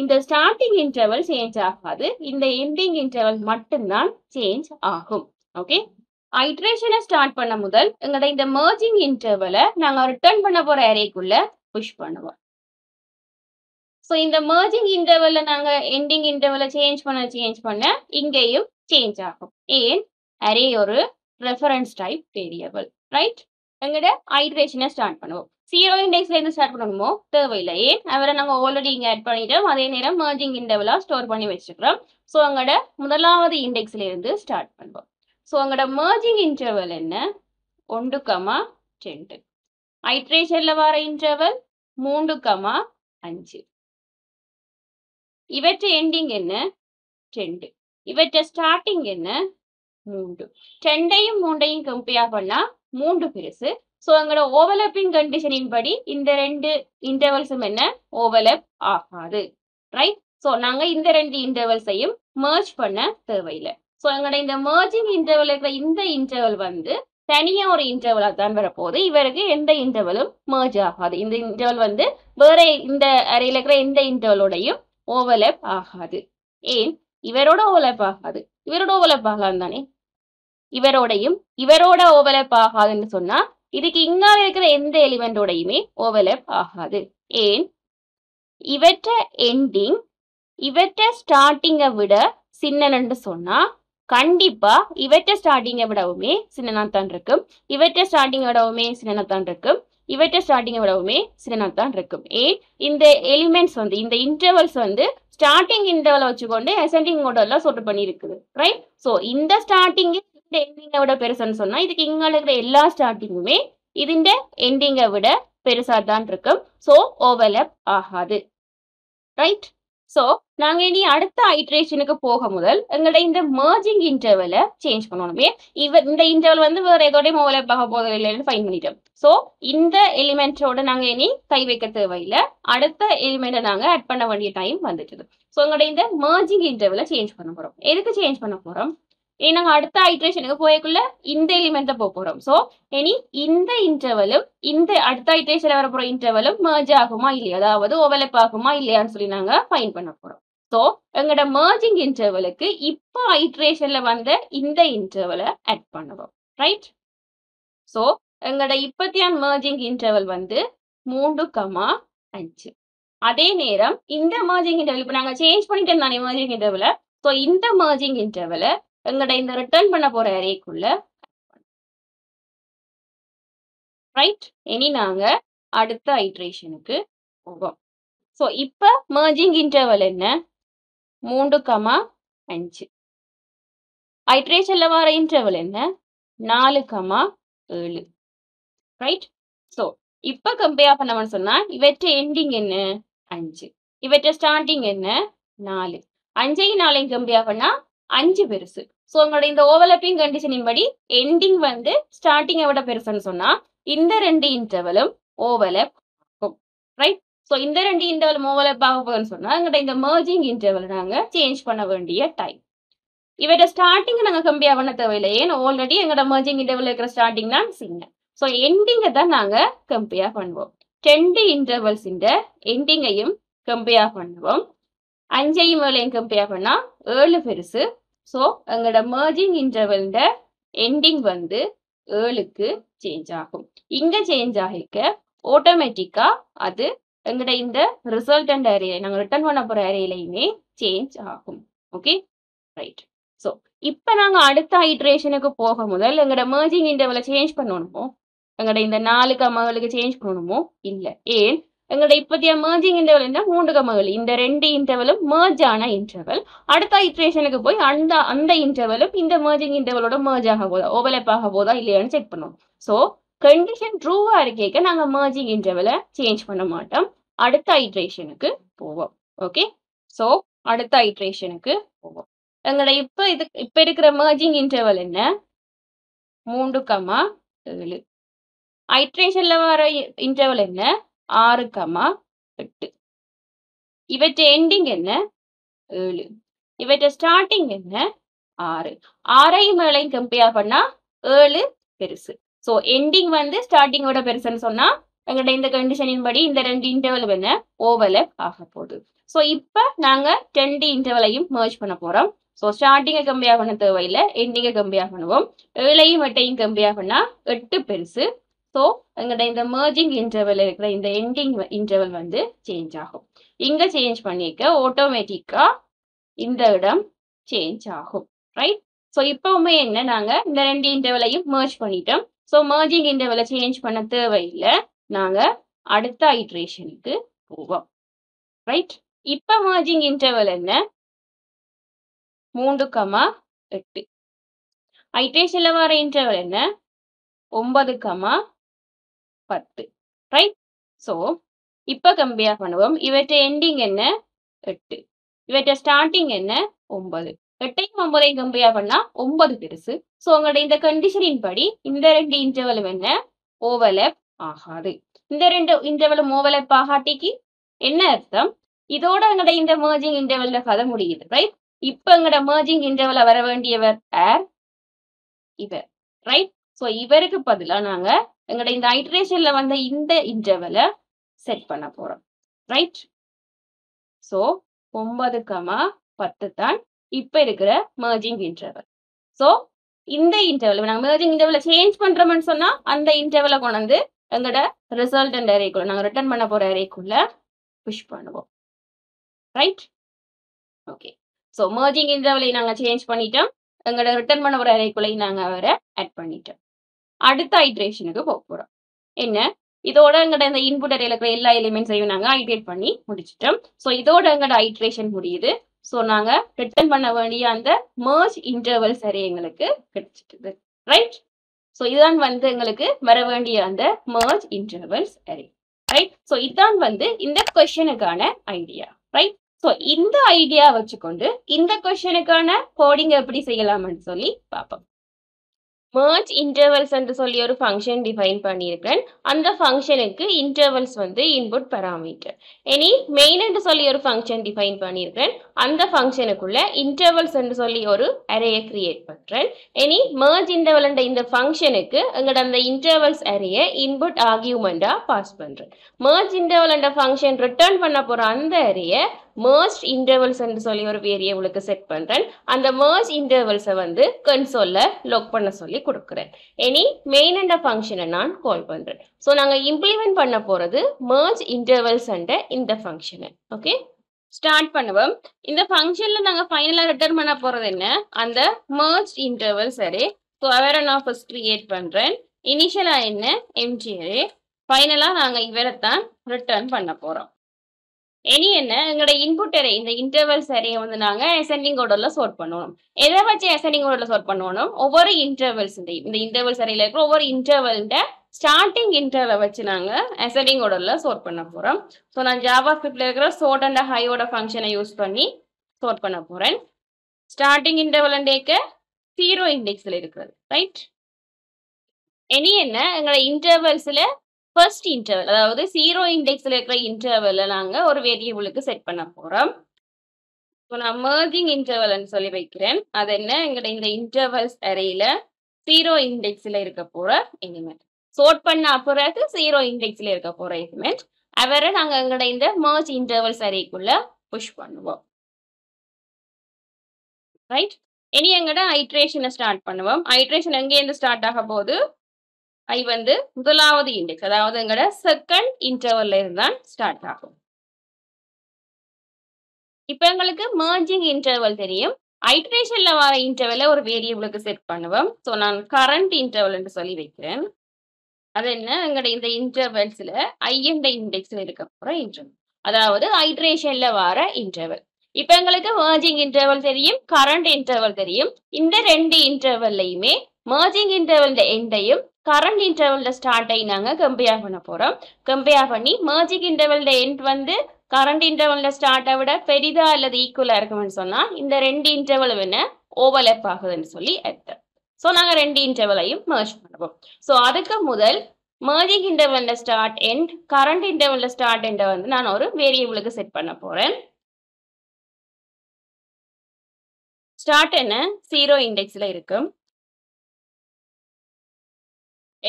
இந்த ஸ்டார்டிங் இன்டர்வல் சேஞ்ச் ஆகாது, இந்த எண்டிங் இன்டர்வல் மட்டும்தான் சேஞ்ச் ஆகும். ஓகே, ஐட்ரேஷனை ஸ்டார்ட் பண்ண முதல் எங்களோட இந்த merging இன்டர்வலை நாங்க ரிட்டர்ன் பண்ண போற அரேக்குள்ள புஷ் பண்ணுவோம். சோ இந்த merging இன்டர்வல்ல நாங்க எண்டிங் இன்டர்வலை சேஞ்ச் பண்ண இங்கேயும் சேஞ்ச் ஆகும். ஏன் அரே ஒரு ரெஃபரன்ஸ் டைப் வேரியபிள். ரைட்? எங்கட ஐட்ரேஷனை ஸ்டார்ட் பண்ணுவோம். 0 இண்டெக்ஸ்ல இருந்து ஸ்டார்ட் பண்ணணுமோ? தேவையில்லை. ஏன் அவரை நாங்க ஆல்ரெடி இங்க ஆட் பண்ணிட்டோம். அதே நேரம் merging இன்டர்வலா ஸ்டோர் பண்ணி வச்சுக்கிறோம். சோ எங்கட முதலாவது இண்டெக்ஸ்ல இருந்து ஸ்டார்ட் பண்ணுவோம். சோ எங்கட merging இன்டர்வல் என்ன 1,2. ஐட்ரேஷன்ல வர இன்டர்வல் 3,5. இவற்ற எண்டிங் என்ன 2, இவற்ற ஸ்டார்டிங் என்ன 3. 2ஐயும் 3ஐயும் கம்பேர் பண்ணா 3 பெருசு. சோ எங்களோட ஓவர்லப்பிங் கண்டிஷனின் படி இந்த ரெண்டு இன்டர்வல்ஸும் என்ன ஓவர்லப் ஆகாது. ரைட்? சோ நாங்க இந்த ரெண்டு இன்டர்வல்ஸையும் merge பண்ண தேவையில்லை. சோ எங்களோட இந்த merging இன்டர்வல் இருக்கிற இந்த இன்டர்வல் வந்து தனியா ஒரு இன்டர்வலா தான் வரப்போகுது. இவருக்கு எந்த இன்டர்வலும் merge ஆகாது. இந்த இன்டர்வல் வந்து வேற இந்த அறையில இருக்கிற எந்த இன்டர்வலோடையும் ஓவர்லப் ஆகாது. ஏன் இவரோட ஓவர்லப் ஆகாது? இவரோட ஓவர்லப் ஆகலாம் தானே. இவரோட ஓவர்லப் ஆகாதுன்னு சொன்னா இதுக்கு இங்க இருக்கிற எந்த எலிமெண்டோடையுமே ஓவர்லப் ஆகாது. ஏன் இவற்ற எண்டிங் இவற்ற ஸ்டார்டிங்கை விட சின்னன்னு சொன்னா கண்டிப்பா இவற்ற ஸ்டார்டிங்கை விடவுமே சின்னனாத்தான் இருக்கும், இவற்ற ஸ்டார்டிங்கை விடவுமே சின்னனாத்தான் இருக்கும், இவற்ற ஸ்டார்டிங்கை விடவுமே சின்னனாத்தான் இருக்கும். ஏன் இந்த எலிமெண்ட்ஸ் வந்து இந்த இன்டர்வல்ஸ் வந்து ஸ்டார்டிங் இன்டர்வல் வச்சுக்கொண்டு அசெண்டிங் ஆர்டர்ல சார்ட் பண்ணி இருக்குது. ரைட்? சோ இந்த ஸ்டார்டிங்கு இந்த எண்டிங்கை விட பெருசுன்னு சொன்னா இதுக்கு இங்க இருக்கிற எல்லா ஸ்டார்டிங்குமே இதுண்ட எண்டிங்கை விட பெருசா தான் இருக்கும். சோ ஓவர்லப் ஆகாது. ரைட்? சோ நாங்க இனி அடுத்த ஐட்ரேஷனுக்கு போக முதல் எங்களோட இந்த merging இன்டர்வலை சேஞ்ச் பண்ணணுமே. இந்த இன்டர்வல் வந்து வேற எதோடையும் ஓவர்லப் ஆக போதும் இல்லைன்னு ஃபைன் பண்ணிட்டோம். சோ இந்த எலிமெண்டோட நாங்க இனி கை வைக்க தேவையில்லை. அடுத்த எலிமெண்ட நாங்க ஆட் பண்ண வேண்டிய டைம் வந்துட்டது. சோ எங்களோட இந்த merging இன்டர்வலை சேஞ்ச் பண்ண போறோம். எதுக்கு சேஞ்ச் பண்ண போறோம்? இனி நாங்க அடுத்த ஐட்ரேஷனுக்கு போயக்குள்ள இந்த எலிமெண்ட்ல போறோம். சோ இனி இந்த இன்டர்வலும் இந்த அடுத்த ஐட்ரேஷன்ல வரப்போற இன்டர்வலும் merge ஆகுமா இல்லையா, அதாவது ஓவர்லப் ஆகுமா இல்லையான்னு சொல்லி நாங்க ஃபைண்ட் பண்ண போறோம். சோ எங்களோட merging இன்டர்வலுக்கு இப்போ ஐட்ரேஷன்ல வந்த இந்த இன்டர்வலை ஆட் பண்ணுவோம். ரைட்? சோ எங்களோட இப்பத்தியான் merging இன்டர்வல் வந்து 3,5. அதே நேரம் இந்த merging இன்டர்வல் இப்ப நாங்க சேஞ்ச் பண்ணிட்டோம் தானே merging இன்டர்வலை. சோ இந்த merging இன்டர்வலை எங்கட இந்த ரிட்டர்ன் பண்ண போற அரேக்குள்ள. ரைட்? இனி நாங்க அடுத்த ஐட்ரேஷனுக்கு போவோம். சோ இப்ப merging இன்டர்வல் என்ன 3,5. Iteration vara interval enna 4,7. Right? So இப்ப compare பண்ணனும்னு சொன்னா இவற்ற ending என்ன 5, இவற்ற starting என்ன 4. 5ஐயும் 4ஐயும் compare பண்ணா 5 பெருசு. சோ உங்களோட இந்த overlapping கண்டிஷனின் படி ending வந்து starting விட பெருசுன்னு சொன்னா இந்த ரெண்டு இன்டர்வலும் overlap ஆகும். ரைட்? சோ இந்த ரெண்டு இன்டர்வல் overlap ஆகுதுன்னு சொன்னா உங்களோட இந்த merging interval நாங்க change பண்ண வேண்டிய டைம். இவற்ற starting நாங்க compare பண்ண தேவையில்லை. ஏன்னா ஆல்ரெடி எங்களோட merging interval இருக்கிற starting தான் சிங்கிள். So, ending தான் நாங்க compare பண்ணுவோம். 10 intervals இந்த ending ஐயும் compare பண்ணுவோம். 5ஐயும் 7ஐயும் compare பண்ணா 7 பெருசு. So, எங்களோட merging interval இந்த ending வந்து 7க்கு change ஆகும். இங்க change ஆகிக்க ஆட்டோமேட்டிக்கா அது எங்களோட இந்த resultant array நாங்க return பண்ண போற arrayலயுமே change ஆகும். ஓகே? ரைட். So, இப்ப நாங்க அடுத்த iteration-க்கு போக முதல் எங்களோட merging interval change பண்ணணுமோ? எங்கட இந்த 4,7க்கு சேஞ்ச் பண்ணணுமோ இல்ல ஏன் எங்கட இப்பத்திய மர்ஜிங் இன்டர்வல் என்ன 3,7 இந்த ரெண்டு இன்டர்வலும் மர்ஜ் ஆன இன்டர்வல் அடுத்த இட்ரேஷனுக்கு போய் அந்த இன்டர்வலும் இந்த மர்ஜிங் இன்டர்வலோட மர்ஜ் ஆக போதா ஓவர்லப் ஆக போதா இல்லையான்னு செக் பண்ணணும் சோ கண்டிஷன் ட்ரூவா இருக்கேக்க நாங்க மர்ஜிங் இன்டர்வலை சேஞ்ச் பண்ண மாட்டோம் அடுத்த இட்ரேஷனுக்கு போவோம் ஓகே சோ அடுத்த இட்ரேஷனுக்கு போவோம் எங்கட இப்ப இருக்கிற மர்ஜிங் இன்டர்வல் என்ன 3,7 iteration வர interval என்ன 6,8 இவற்ற ending என்ன 7 இவற்ற starting என்ன 6 6ஐயும் 7ஐயும் compare பண்ணா 7 பெருசு சோ ending வந்து starting விட பெருசுன்னு சொன்னா எங்கட இந்த கண்டிஷனின் படி இந்த ரெண்டு இன்டர்வல் என்ன overlap ஆக போகுது சோ இப்ப நாங்க 10 இன்டர்வலையும் merge பண்ண போறோம் சோ ஸ்டார்டிங்கை compare பண்ண தேவையில்லை ending-ஐ compare பண்ணுவோம் 7ஐயும் 8ஐயும் compare பண்ணா 8 பெருசு So, எங்கட இந்த merging interval இருக்கிற இந்த ending interval வந்து change ஆகும். இங்க change பண்ணிக்க automatic-ஆ இந்த இடம் change ஆகும். Right? So, இப்பவுமே என்ன நாங்க இந்த ரெண்டு interval-ஐயும் merge பண்ணிட்டோம். So, merging interval-ஐ change பண்ண தேவையில்ல. நாங்க அடுத்த iteration-க்கு போவோம். Right? இப்ப merging interval என்ன 3,8. Iteration-ல வர interval என்ன 9,10 right so இப்ப compare பண்ணுவோம் இவற்ற ending என்ன 8 இவற்ற starting என்ன 9 8ஐயும் 9ஐயும் compare பண்ணா 9 பெருசு சோ உங்களோட இந்த கண்டிஷனின் படி இந்த ரெண்டு இன்டர்வலும் என்ன overlap ஆகாது இந்த ரெண்டு இன்டர்வலும் overlap ஆகாட்டிக்கு என்ன அர்த்தம் இதோட எங்கட இந்த merging intervalல கதை முடியுது right இப்ப எங்கட merging intervalல வர வேண்டியவர் யார் இவர் right சோ இவருக்கு பதிலா நாங்க எங்கட இந்த iteration-ல வந்த இந்த interval-ஐ செட் பண்ண போறோம் ரைட் சோ 9,10 தான் இப்ப இருக்கிற merging interval சோ இந்த interval நாங்க merging interval-ஐ change பண்றோம்னு சொன்னா அந்த interval-ஐ கொண்டு வந்து எங்கட resultant array-க்குள்ள நாங்க return பண்ண போற array-க்குள்ள push பண்ணுவோம் ரைட் ஓகே சோ merging interval-ஐ நாங்க change பண்ணிட்டோம் எங்கட return பண்ண போற array-க்குள்ள நாங்க அவரை add பண்ணிட்டோம் அடுத்த iteration-க்கு போறோம் என்ன இதோட எங்கட இந்த input array-ல இருக்கிற எல்லா elements-ஐயும் நாங்க iterate பண்ணி முடிச்சிட்டோம் சோ இதோட எங்கட iteration முடியுது சோ நாங்க return பண்ண வேண்டிய அந்த merge intervals array உங்களுக்கு கிடைச்சிடுது ரைட் சோ இதுதான் வந்து உங்களுக்கு வர வேண்டிய அந்த merge intervals array right so இதுதான் வந்து இந்த question-க்கான ஐடியா ரைட் சோ இந்த ஐடியா வச்சுக்கொண்டு இந்த question-க்கான coding எப்படி செய்யலாம்னு சொல்லி பாப்போம் merge intervals என்று சொல்லி ஒரு function define பண்ணியிருக்கிறேன் அந்த functionக்கு intervals வந்து input parameter இனி main என்று சொல்லி ஒரு function define பண்ணியிருக்கிறேன் அந்த functionக்குள்ள intervals என்று சொல்லி ஒரு array-ஐ create பண்றேன் இனி merge interval என்ற இந்த functionக்கு எங்கட அந்த intervals array-ஐ input argument-ஆ pass பண்றேன் merge interval என்ற function return பண்ண போற அந்த array-ஐ merged intervals என்று சொல்லி ஒரு variable-க்கு செட் பண்றேன் அந்த merge intervals-ஐ வந்து console-ல log பண்ண சொல்லி கொடுக்கிறேன் இனி main என்ற function-ஐ நான் கால் பண்றேன் சோ நாங்க இம்ப்ளிமென்ட் பண்ண போறது merge intervals என்ற இந்த function-ஐ ஓகே ஸ்டார்ட் பண்ணுவோம் இந்த function-ல நாங்க ஃபைனலா ரிட்டர்ன் பண்ண போறது என்ன அந்த merged intervals array சோ அவரை நான் ஃபர்ஸ்ட் கிரியேட் பண்றேன் இனிஷியலா என்ன empty array ஃபைனலா நாங்க இவரை தான் ரிட்டர்ன் பண்ண போறோம் Any input array in the intervals array on the ascending order sort panonum. Either ascending order sort panonum over intervals in the intervals array like over interval starting interval ascending order sort panna. So na JavaScript sort and high order function use panni sort panna poren. Starting interval and 0 index right? Any intervals first interval, that is 0 index interval naanga or variable ku set panna porom. So na merging interval nu solli vekiren adu enna engada inda intervals array la 0 index la irukapora element sort panna apporathu 0 index la irukapora element avara naanga engada inda merge intervals array kulla push pannuvom right. Any engada iteration la start pannuvom. Iteration enga endu start agapodu I வந்து முதலாவது index அதாவது எங்கட second இன்டர்வல்ல இருந்து தான் start ஆகும். இப்போ உங்களுக்கு merging interval தெரியும். ஐட்ரேஷன்ல வர இன்டர்வல்ல ஒரு வேரியபிளுக்கு செட் பண்ணுவோம். சோ நான் கரண்ட் இன்டர்வல் என்று சொல்லி வைக்கிறேன். அது என்ன எங்கட இந்த இன்டர்வல்ஸ்ல I என்ற இன்டெக்ஸ்ல இருக்க போற இன்டர்வல். அதாவது ஐட்ரேஷன்ல வர இன்டர்வல். இப்போ உங்களுக்கு merging interval தெரியும், கரண்ட் இன்டர்வல் தெரியும். இந்த ரெண்டு இன்டர்வல்லையுமே merging interval the endayum current interval the start ஐ நாங்க கம்பேர் பண்ண போறோம். கம்பேர் பண்ணி merging interval the end வந்து current interval the start விட பெரிதா அல்லது ஈக்குவலா இருக்கும்னு சொன்னா இந்த ரெண்டு இன்டர்வல் என்ன ஓவர்லப் ஆகுதுன்னு சொல்லி அர்த்தம். சோ நாங்க ரெண்டு இன்டர்வலையும் merge பண்ணுவோம். சோ அதுக்கு முதல் merging interval the start end current interval the start end வந்து நான் ஒரு வேரியபிளுக்கு செட் பண்ண போறேன். ஸ்டார்ட் என்ன 0 இன்டெக்ஸ்ல இருக்கும்.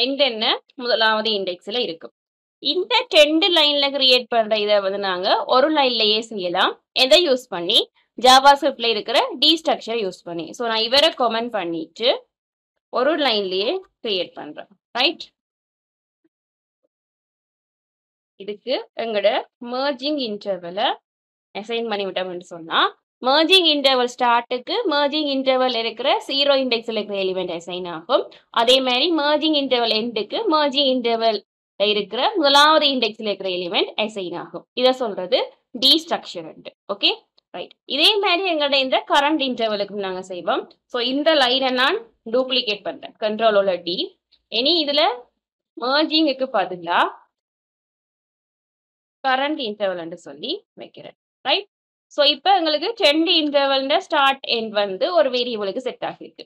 End என்ன முதலாவது இண்டெக்ஸ்ல இருக்கும். இந்த trend லைன்ல கிரியேட் பண்ற இத வந்து நாங்க ஒரு லைன்லயே செய்யலாம். எதை யூஸ் பண்ணி ஜாவாஸ்கிரிப்ட்ல இருக்கிற டி ஸ்ட்ரக்சர் யூஸ் பண்ணி. சோ நான் இவரை கமெண்ட் பண்ணிட்டு ஒரு லைன்லயே கிரியேட் பண்றேன். ரைட்? இதுக்கு எங்கட merging interval அசைன் பண்ணி விட்டோம்னு சொன்னா merging interval start ku merging interval irukra 0 index la irukra element assign aagum adhe mari merging interval end ku merging interval la irukra mudalavathu index la irukra element assign aagum idha solradhu d structure end okay right. idhe mari engada indha current interval ku naanga seivom. So indha line naan duplicate pandren control ola d any idla merging ku padula current interval endu solli vekiren right. So, இப்போ உங்களுக்கு trend interval start end வந்து ஒரு வேரியபிளுக்கு set ஆகிருக்கு.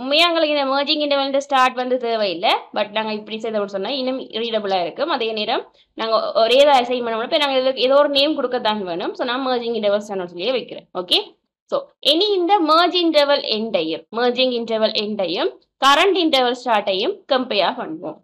உண்மையா உங்களுக்கு இந்த merging interval start வந்து தேவையில்லை. பட் நாங்க இப்படி செய்தோம்னு சொன்னா இன்னும் ரீடபிளா இருக்கும். அதே நேரம் நாங்க ஒரேதா அசைன் பண்ணோம்னா நாங்க இதுக்கு ஏதோ ஒரு நேம் கொடுக்க தான் வேணும். சோ நான் merging interval சொல்லியே வைக்கிறேன். ஓகே? சோ இனி இந்த merging interval endஐயும் current interval startஐயும் கம்பேர் பண்ணுவோம்.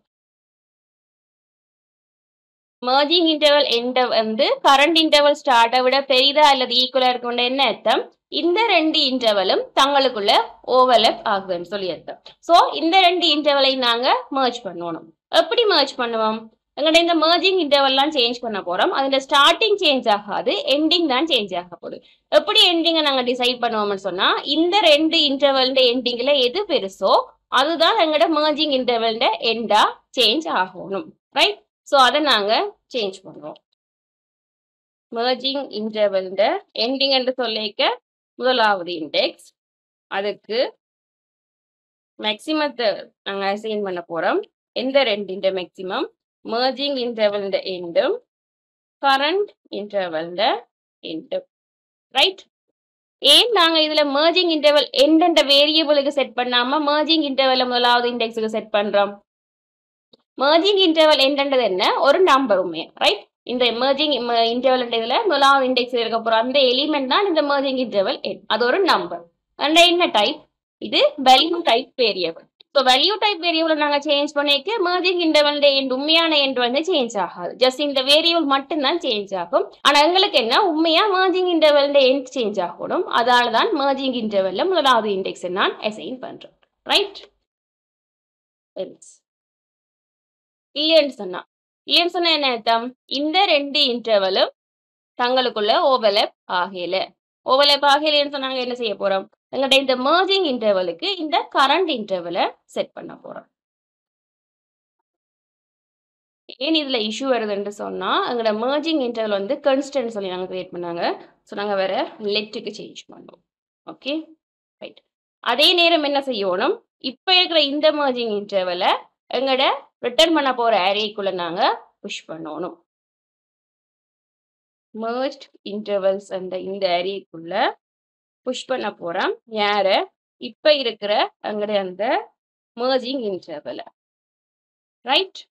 merging interval end வந்து current interval start விட பெரிதா அல்லது ஈக்குவலா இருக்கும்னு என்ன அர்த்தம்? இந்த ரெண்டு இன்டர்வலும் தங்களுக்குள்ள ஓவர்லப் ஆகுதுன்னு சொல்லி அர்த்தம். சோ இந்த ரெண்டு இன்டர்வலை நாங்க merge பண்ணனும். எப்படி merge பண்ணுவோம்? எங்கட இந்த merging intervalலாம் change பண்ண போறோம். அதுல starting change ஆகாது, ending தான் change ஆக போகுது. எப்படி ending நாங்க decide பண்ணுவோம்னு சொன்னா இந்த ரெண்டு இன்டர்வல்ல endingல எது பெருசோ அதுதான் எங்கட merging intervalல endா change ஆகணும். ரைட்? So அதை நாங்க change பண்றோம். merging interval ending என்று சொல்லிக்க முதலாவது இண்டெக்ஸ் அதுக்கு மேக்ஸிமத்தை நாங்க assign பண்ண போறோம். எந்த ரெண்டு இந்த மேக்ஸிமம் merging interval endம் current interval endம் ரைட். ஏன் நாங்க இதுல merging interval end என்ற வேரியபிளுக்கு செட் பண்ணாம merging interval முதலாவது இண்டெக்ஸ்க்கு செட் பண்றோம்? merging interval end என்றது என்ன ஒரு நம்பர் உமே ரைட். இந்த merging interval என்றதுல முதலாவது இண்டெக்ஸ்ல இருக்க போற அந்த எலிமெண்ட் தான் இந்த merging interval end. அது ஒரு நம்பர். அந்த என்ன டைப்? இது value type variable. So value type variable நாங்க change பண்ணிக்க merging interval end உண்மையான end வந்து change ஆகாது. just இந்த variable மட்டும் தான் change ஆகும். ஆனா உங்களுக்கு என்ன உண்மையா merging interval end change ஆகணும். அதால தான் merging interval முதலாவது இண்டெக்ஸ் நான் assign பண்றேன். ரைட்? else இல்லைன்னு சொன்னா என்ன அர்த்தம்? இந்த ரெண்டு இன்டர்வலும் தங்களுக்குள்ள ஓவர்லப் ஆகல. ஓவர்லப் ஆகலன்னு சொன்னாங்க என்ன செய்ய போறோம்? எங்கள்கிட்ட இந்த merging இன்டர்வலுக்கு இந்த current இன்டர்வலை செட் பண்ண போறோம். ஏன் இதில் இஷ்யூ வருதுன்னு சொன்னால் அங்கே merging interval வந்து constant சொல்லி நாங்கள் கிரியேட் பண்ணாங்க. ஸோ நாங்கள் வேறு லெட்டுக்கு சேஞ்ச் பண்ணோம். Okay right. அதே நேரம் என்ன செய்யணும், இப்போ இருக்கிற இந்த merging interval-ஐ எங்களோட ரிட்டர்ன் பண்ண போகிற array-க்குள்ளே நாங்கள் புஷ் பண்ணணும். merged intervals அந்த இந்த array-க்குள்ளே புஷ் பண்ண போகிறோம். யாரை? இப்போ இருக்கிற எங்களுடைய அந்த merging interval-ஐ. ரைட்.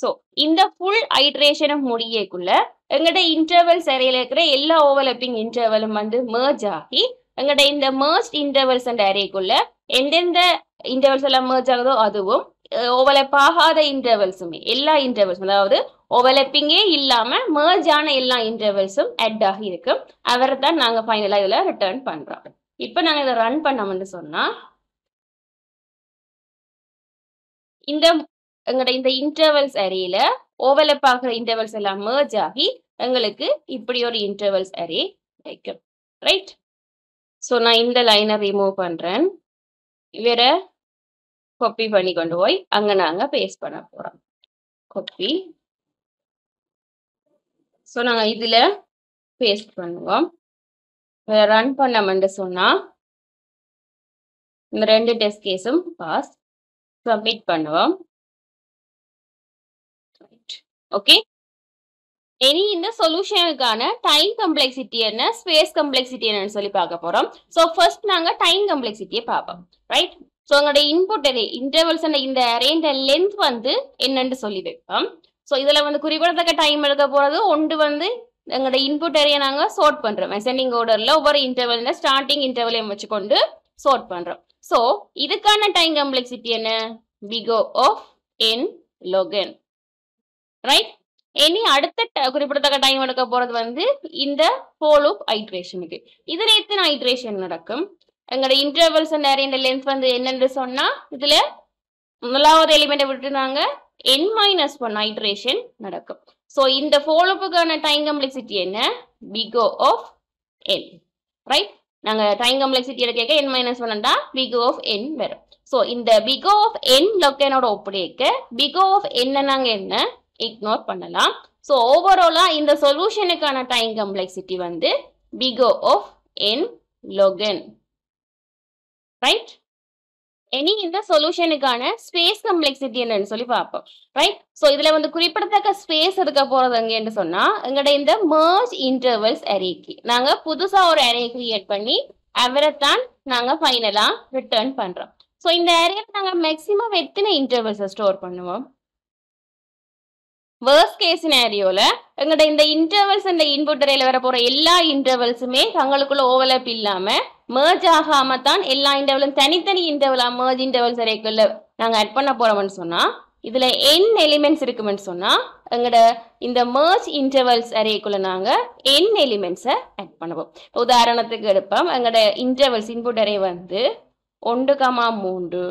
ஸோ இந்த ஃபுல் ஐட்ரேஷனை முடியக்குள்ள எங்கள்கிட்ட இன்டர்வல்ஸ் அரேயில் இருக்கிற எல்லா ஓவர்லப்பிங் இன்டர்வலும் வந்து merge ஆகி எங்கள்கிட்ட இந்த merged intervals அந்த அரேக்குள்ள எந்தெந்த இன்டர்வல்ஸ் எல்லாம் merge ஆகுதோ அதுவும் ஓவர்லப் ஆகாத இன்டர்வல்ஸுமே எல்லா இன்டர்வல்ஸும், அதாவது ஓவர்லப்பிங்கே இல்லாமல் merge ஆன எல்லா இன்டர்வல்ஸும் ஆட் ஆகி இருக்கும். அவரை தான் நாங்கள் ஃபைனலாக இதில் ரிட்டர்ன் பண்ணுறோம். இப்போ நாங்கள் இதை ரன் பண்ணோம்னு சொன்னால் இந்த எங்களோட இந்த இன்டர்வல்ஸ் அரேல ஓவர்லப் ஆகிற இன்டர்வல்ஸ் எல்லாம் merge ஆகி எங்களுக்கு இப்படி ஒரு இன்டர்வல்ஸ் அரே கிடைக்கும். ரைட். ஸோ நான் இந்த லைனை ரிமூவ் பண்ணுறேன், வேற காப்பி பண்ணி கொண்டு போய் அங்கே நாங்கள் பேஸ்ட் பண்ண போகிறோம். காப்பி. ஸோ நாங்கள் இதில் பேஸ்ட் பண்ணுவோம். வேற ரன் பண்ணமென்று சொன்னால் இந்த ரெண்டு டெஸ்ட் கேஸும் பாஸ். சப்மிட் பண்ணுவோம். ஓகே. இனி இந்த சொல்யூஷனுக்கான டைம் கம்ப்ளெக்சிட்டி என்ன, ஸ்பேஸ் கம்ப்ளெக்சிட்டி என்னன்னு சொல்லி பார்க்க போறோம். ஸோ ஃபர்ஸ்ட் நாங்கள் டைம் கம்ப்ளெக்சிட்டியை பார்ப்போம். ரைட். ஸோ உங்களோட இன்புட் அரே இன்டர்வல்ஸ் இந்த அரேந்த லென்த் வந்து என்னன்னு சொல்லி வைப்போம். ஸோ இதில் வந்து குறிப்பிடத்தக்க டைம் எடுக்க போகிறது ஒன்று வந்து எங்களோட இன்புட் அரேயை நாங்கள் சோர்ட் பண்ணுறோம். அசெண்டிங் ஆர்டரில் ஒவ்வொரு இன்டர்வல் ஸ்டார்டிங் இன்டர்வலையும் வச்சுக்கொண்டு சோர்ட் பண்ணுறோம். ஸோ இதுக்கான டைம் கம்ப்ளெக்சிட்டி என்ன, big O of n log n. Right. இனி அடுத்த குறிப்பிடத்தக்க டைம் எடுக்க போறது வந்து இந்த போலூப் ஐட்ரேஷனுக்கு. இதுல எத்தனை ஐட்ரேஷன் நடக்கும், எங்களோட இன்டர்வல்ஸ் இந்த லென்த் வந்து என்னன்னு சொன்னா இதுல முதலாவது எலிமெண்ட்டை விட்டுனாங்க n-1 ஐட்ரேஷன் நடக்கும். ஸோ இந்த போலூப்புக்கான டைம் கம்ப்ளெக்சிட்டி என்ன, பிகோ ஆஃப் n. ரைட். நாங்க டைம் கம்ப்ளெக்சிட்டி எடுக்க n-1 பிகோ ஆஃப் n வரும். ஸோ இந்த பிகோ ஆஃப் n லொக்கேனோட ஒப்படைக்க பிகோ ஆஃப் n நாங்க என்ன இக்னோர் பண்ணலாம். ஸோ ஓவராலா இந்த சொல்யூஷனுக்கான டைம் கம்ப்ளெக்சிட்டி வந்து big O of n log n. Right. இனி இந்த சொல்யூஷனுக்கான ஸ்பேஸ் கம்ப்ளெக்சிட்டி என்னன்னு சொல்லி பார்ப்போம். ரைட். ஸோ இதுல வந்து குறிப்பிடத்தக்க ஸ்பேஸ் எடுக்க போறது எங்கன்னு சொன்னா எங்கள்கிட்ட இந்த merge intervals அரேக்கு நாங்க புதுசா ஒரு அரே கிரியேட் பண்ணி அவரைத்தான் நாங்க ஃபைனலா ரிட்டர்ன் பண்றோம். ஸோ இந்த அரேல நாங்க மேக்சிமம் எத்தனை இன்டர்வல்ஸை ஸ்டோர் பண்ணுவோம், worst case scenario-ல எங்கள்கிட்ட இந்த இன்டர்வல்ஸ் இந்த இன்புட் அரேல வர போற எல்லா இன்டர்வல்ஸுமே தங்களுக்குள்ள ஓவர்லப் இல்லாம merge ஆகாம தான் எல்லா இன்டர்வலும் தனித்தனி இன்டர்வலா merge இன்டர்வல்ஸ் அரேக்குள்ள நாங்க ஆட் பண்ண போறோம்னு சொன்னா இதுல n எலிமெண்ட்ஸ் இருக்குமென்னு சொன்னா எங்கள்கிட்ட இந்த merge இன்டர்வல்ஸ் அரேக்குள்ள நாங்க n எலிமெண்ட்ஸை ஆட் பண்ணுவோம். உதாரணத்துக்கு எடுப்போம், எங்களோட இன்டர்வல்ஸ் இன்புட் அரே வந்து 1,3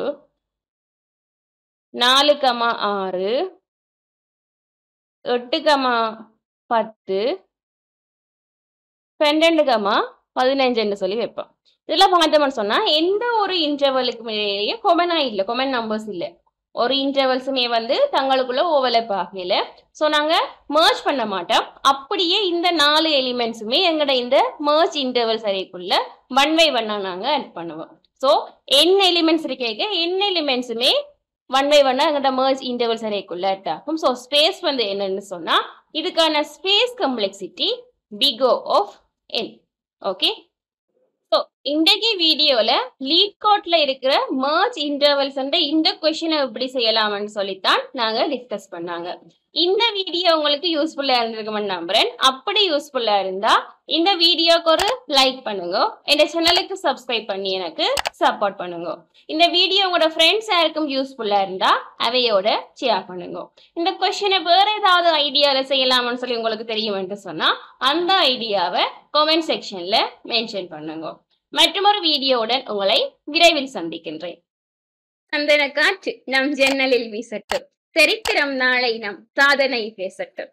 4,6 8,10 12,15 சொல்லி வைப்போம். இதெல்லாம் பார்த்தோம்னு சொன்னா எந்த ஒரு இன்டர்வலுக்கு கொமனா இல்லை, கொமன் நம்பர்ஸ் இல்லை, ஒரு இன்டர்வல்ஸுமே வந்து தங்களுக்குள்ள ஓவர்லப் ஆகல. ஸோ நாங்கள் merge பண்ண மாட்டோம். அப்படியே இந்த 4 எலிமெண்ட்ஸுமே எங்கள்கிட்ட இந்த merge intervals அரேக்குள்ள 1 by 1 நாங்கள் ஆட் பண்ணுவோம். ஸோ n எலிமெண்ட்ஸ் இருக்க n எலிமெண்ட்ஸுமே 1 by 1 எங்கள்கிட்ட merge intervals அரேக்குள்ள ஆட் ஆகும். ஸோ ஸ்பேஸ் வந்து என்னன்னு சொன்னால் இதுக்கான space complexity big O of n. Okay. So இன்றைக்கு வீடியோவில் LeetCode-ல இருக்கிற merge intervals இந்த கொஷினை எப்படி செய்யலாம்னு சொல்லித்தான் நாங்கள் டிஸ்கஸ் பண்ணாங்க. இந்த வீடியோ உங்களுக்கு யூஸ்ஃபுல்லாக இருந்திருக்கும்னு நம்புறேன். அப்படி யூஸ்ஃபுல்லாக இருந்தால் இந்த வீடியோக்கு ஒரு லைக் பண்ணுங்க, என் சேனலுக்கு சப்ஸ்கிரைப் பண்ணி எனக்கு சப்போர்ட் பண்ணுங்க. இந்த வீடியோ உங்களோட ஃப்ரெண்ட்ஸ் யாருக்கும் யூஸ்ஃபுல்லாக இருந்தால் அவையோட ஷேர் பண்ணுங்க. இந்த கொஷினை வேறு ஏதாவது ஐடியாவில் செய்யலாம்னு சொல்லி உங்களுக்கு தெரியும்னு சொன்னால் அந்த ஐடியாவை கமெண்ட் செக்ஷனில் மென்ஷன் பண்ணுங்க. மற்றொரு வீடியோவுடன் உங்களை விரைவில் சந்திக்கின்றேன். சந்தன காற்று நம் ஜன்னலில் வீசட்டும், சரித்திரம் நாளை நம் சாதனை பேசட்டும்.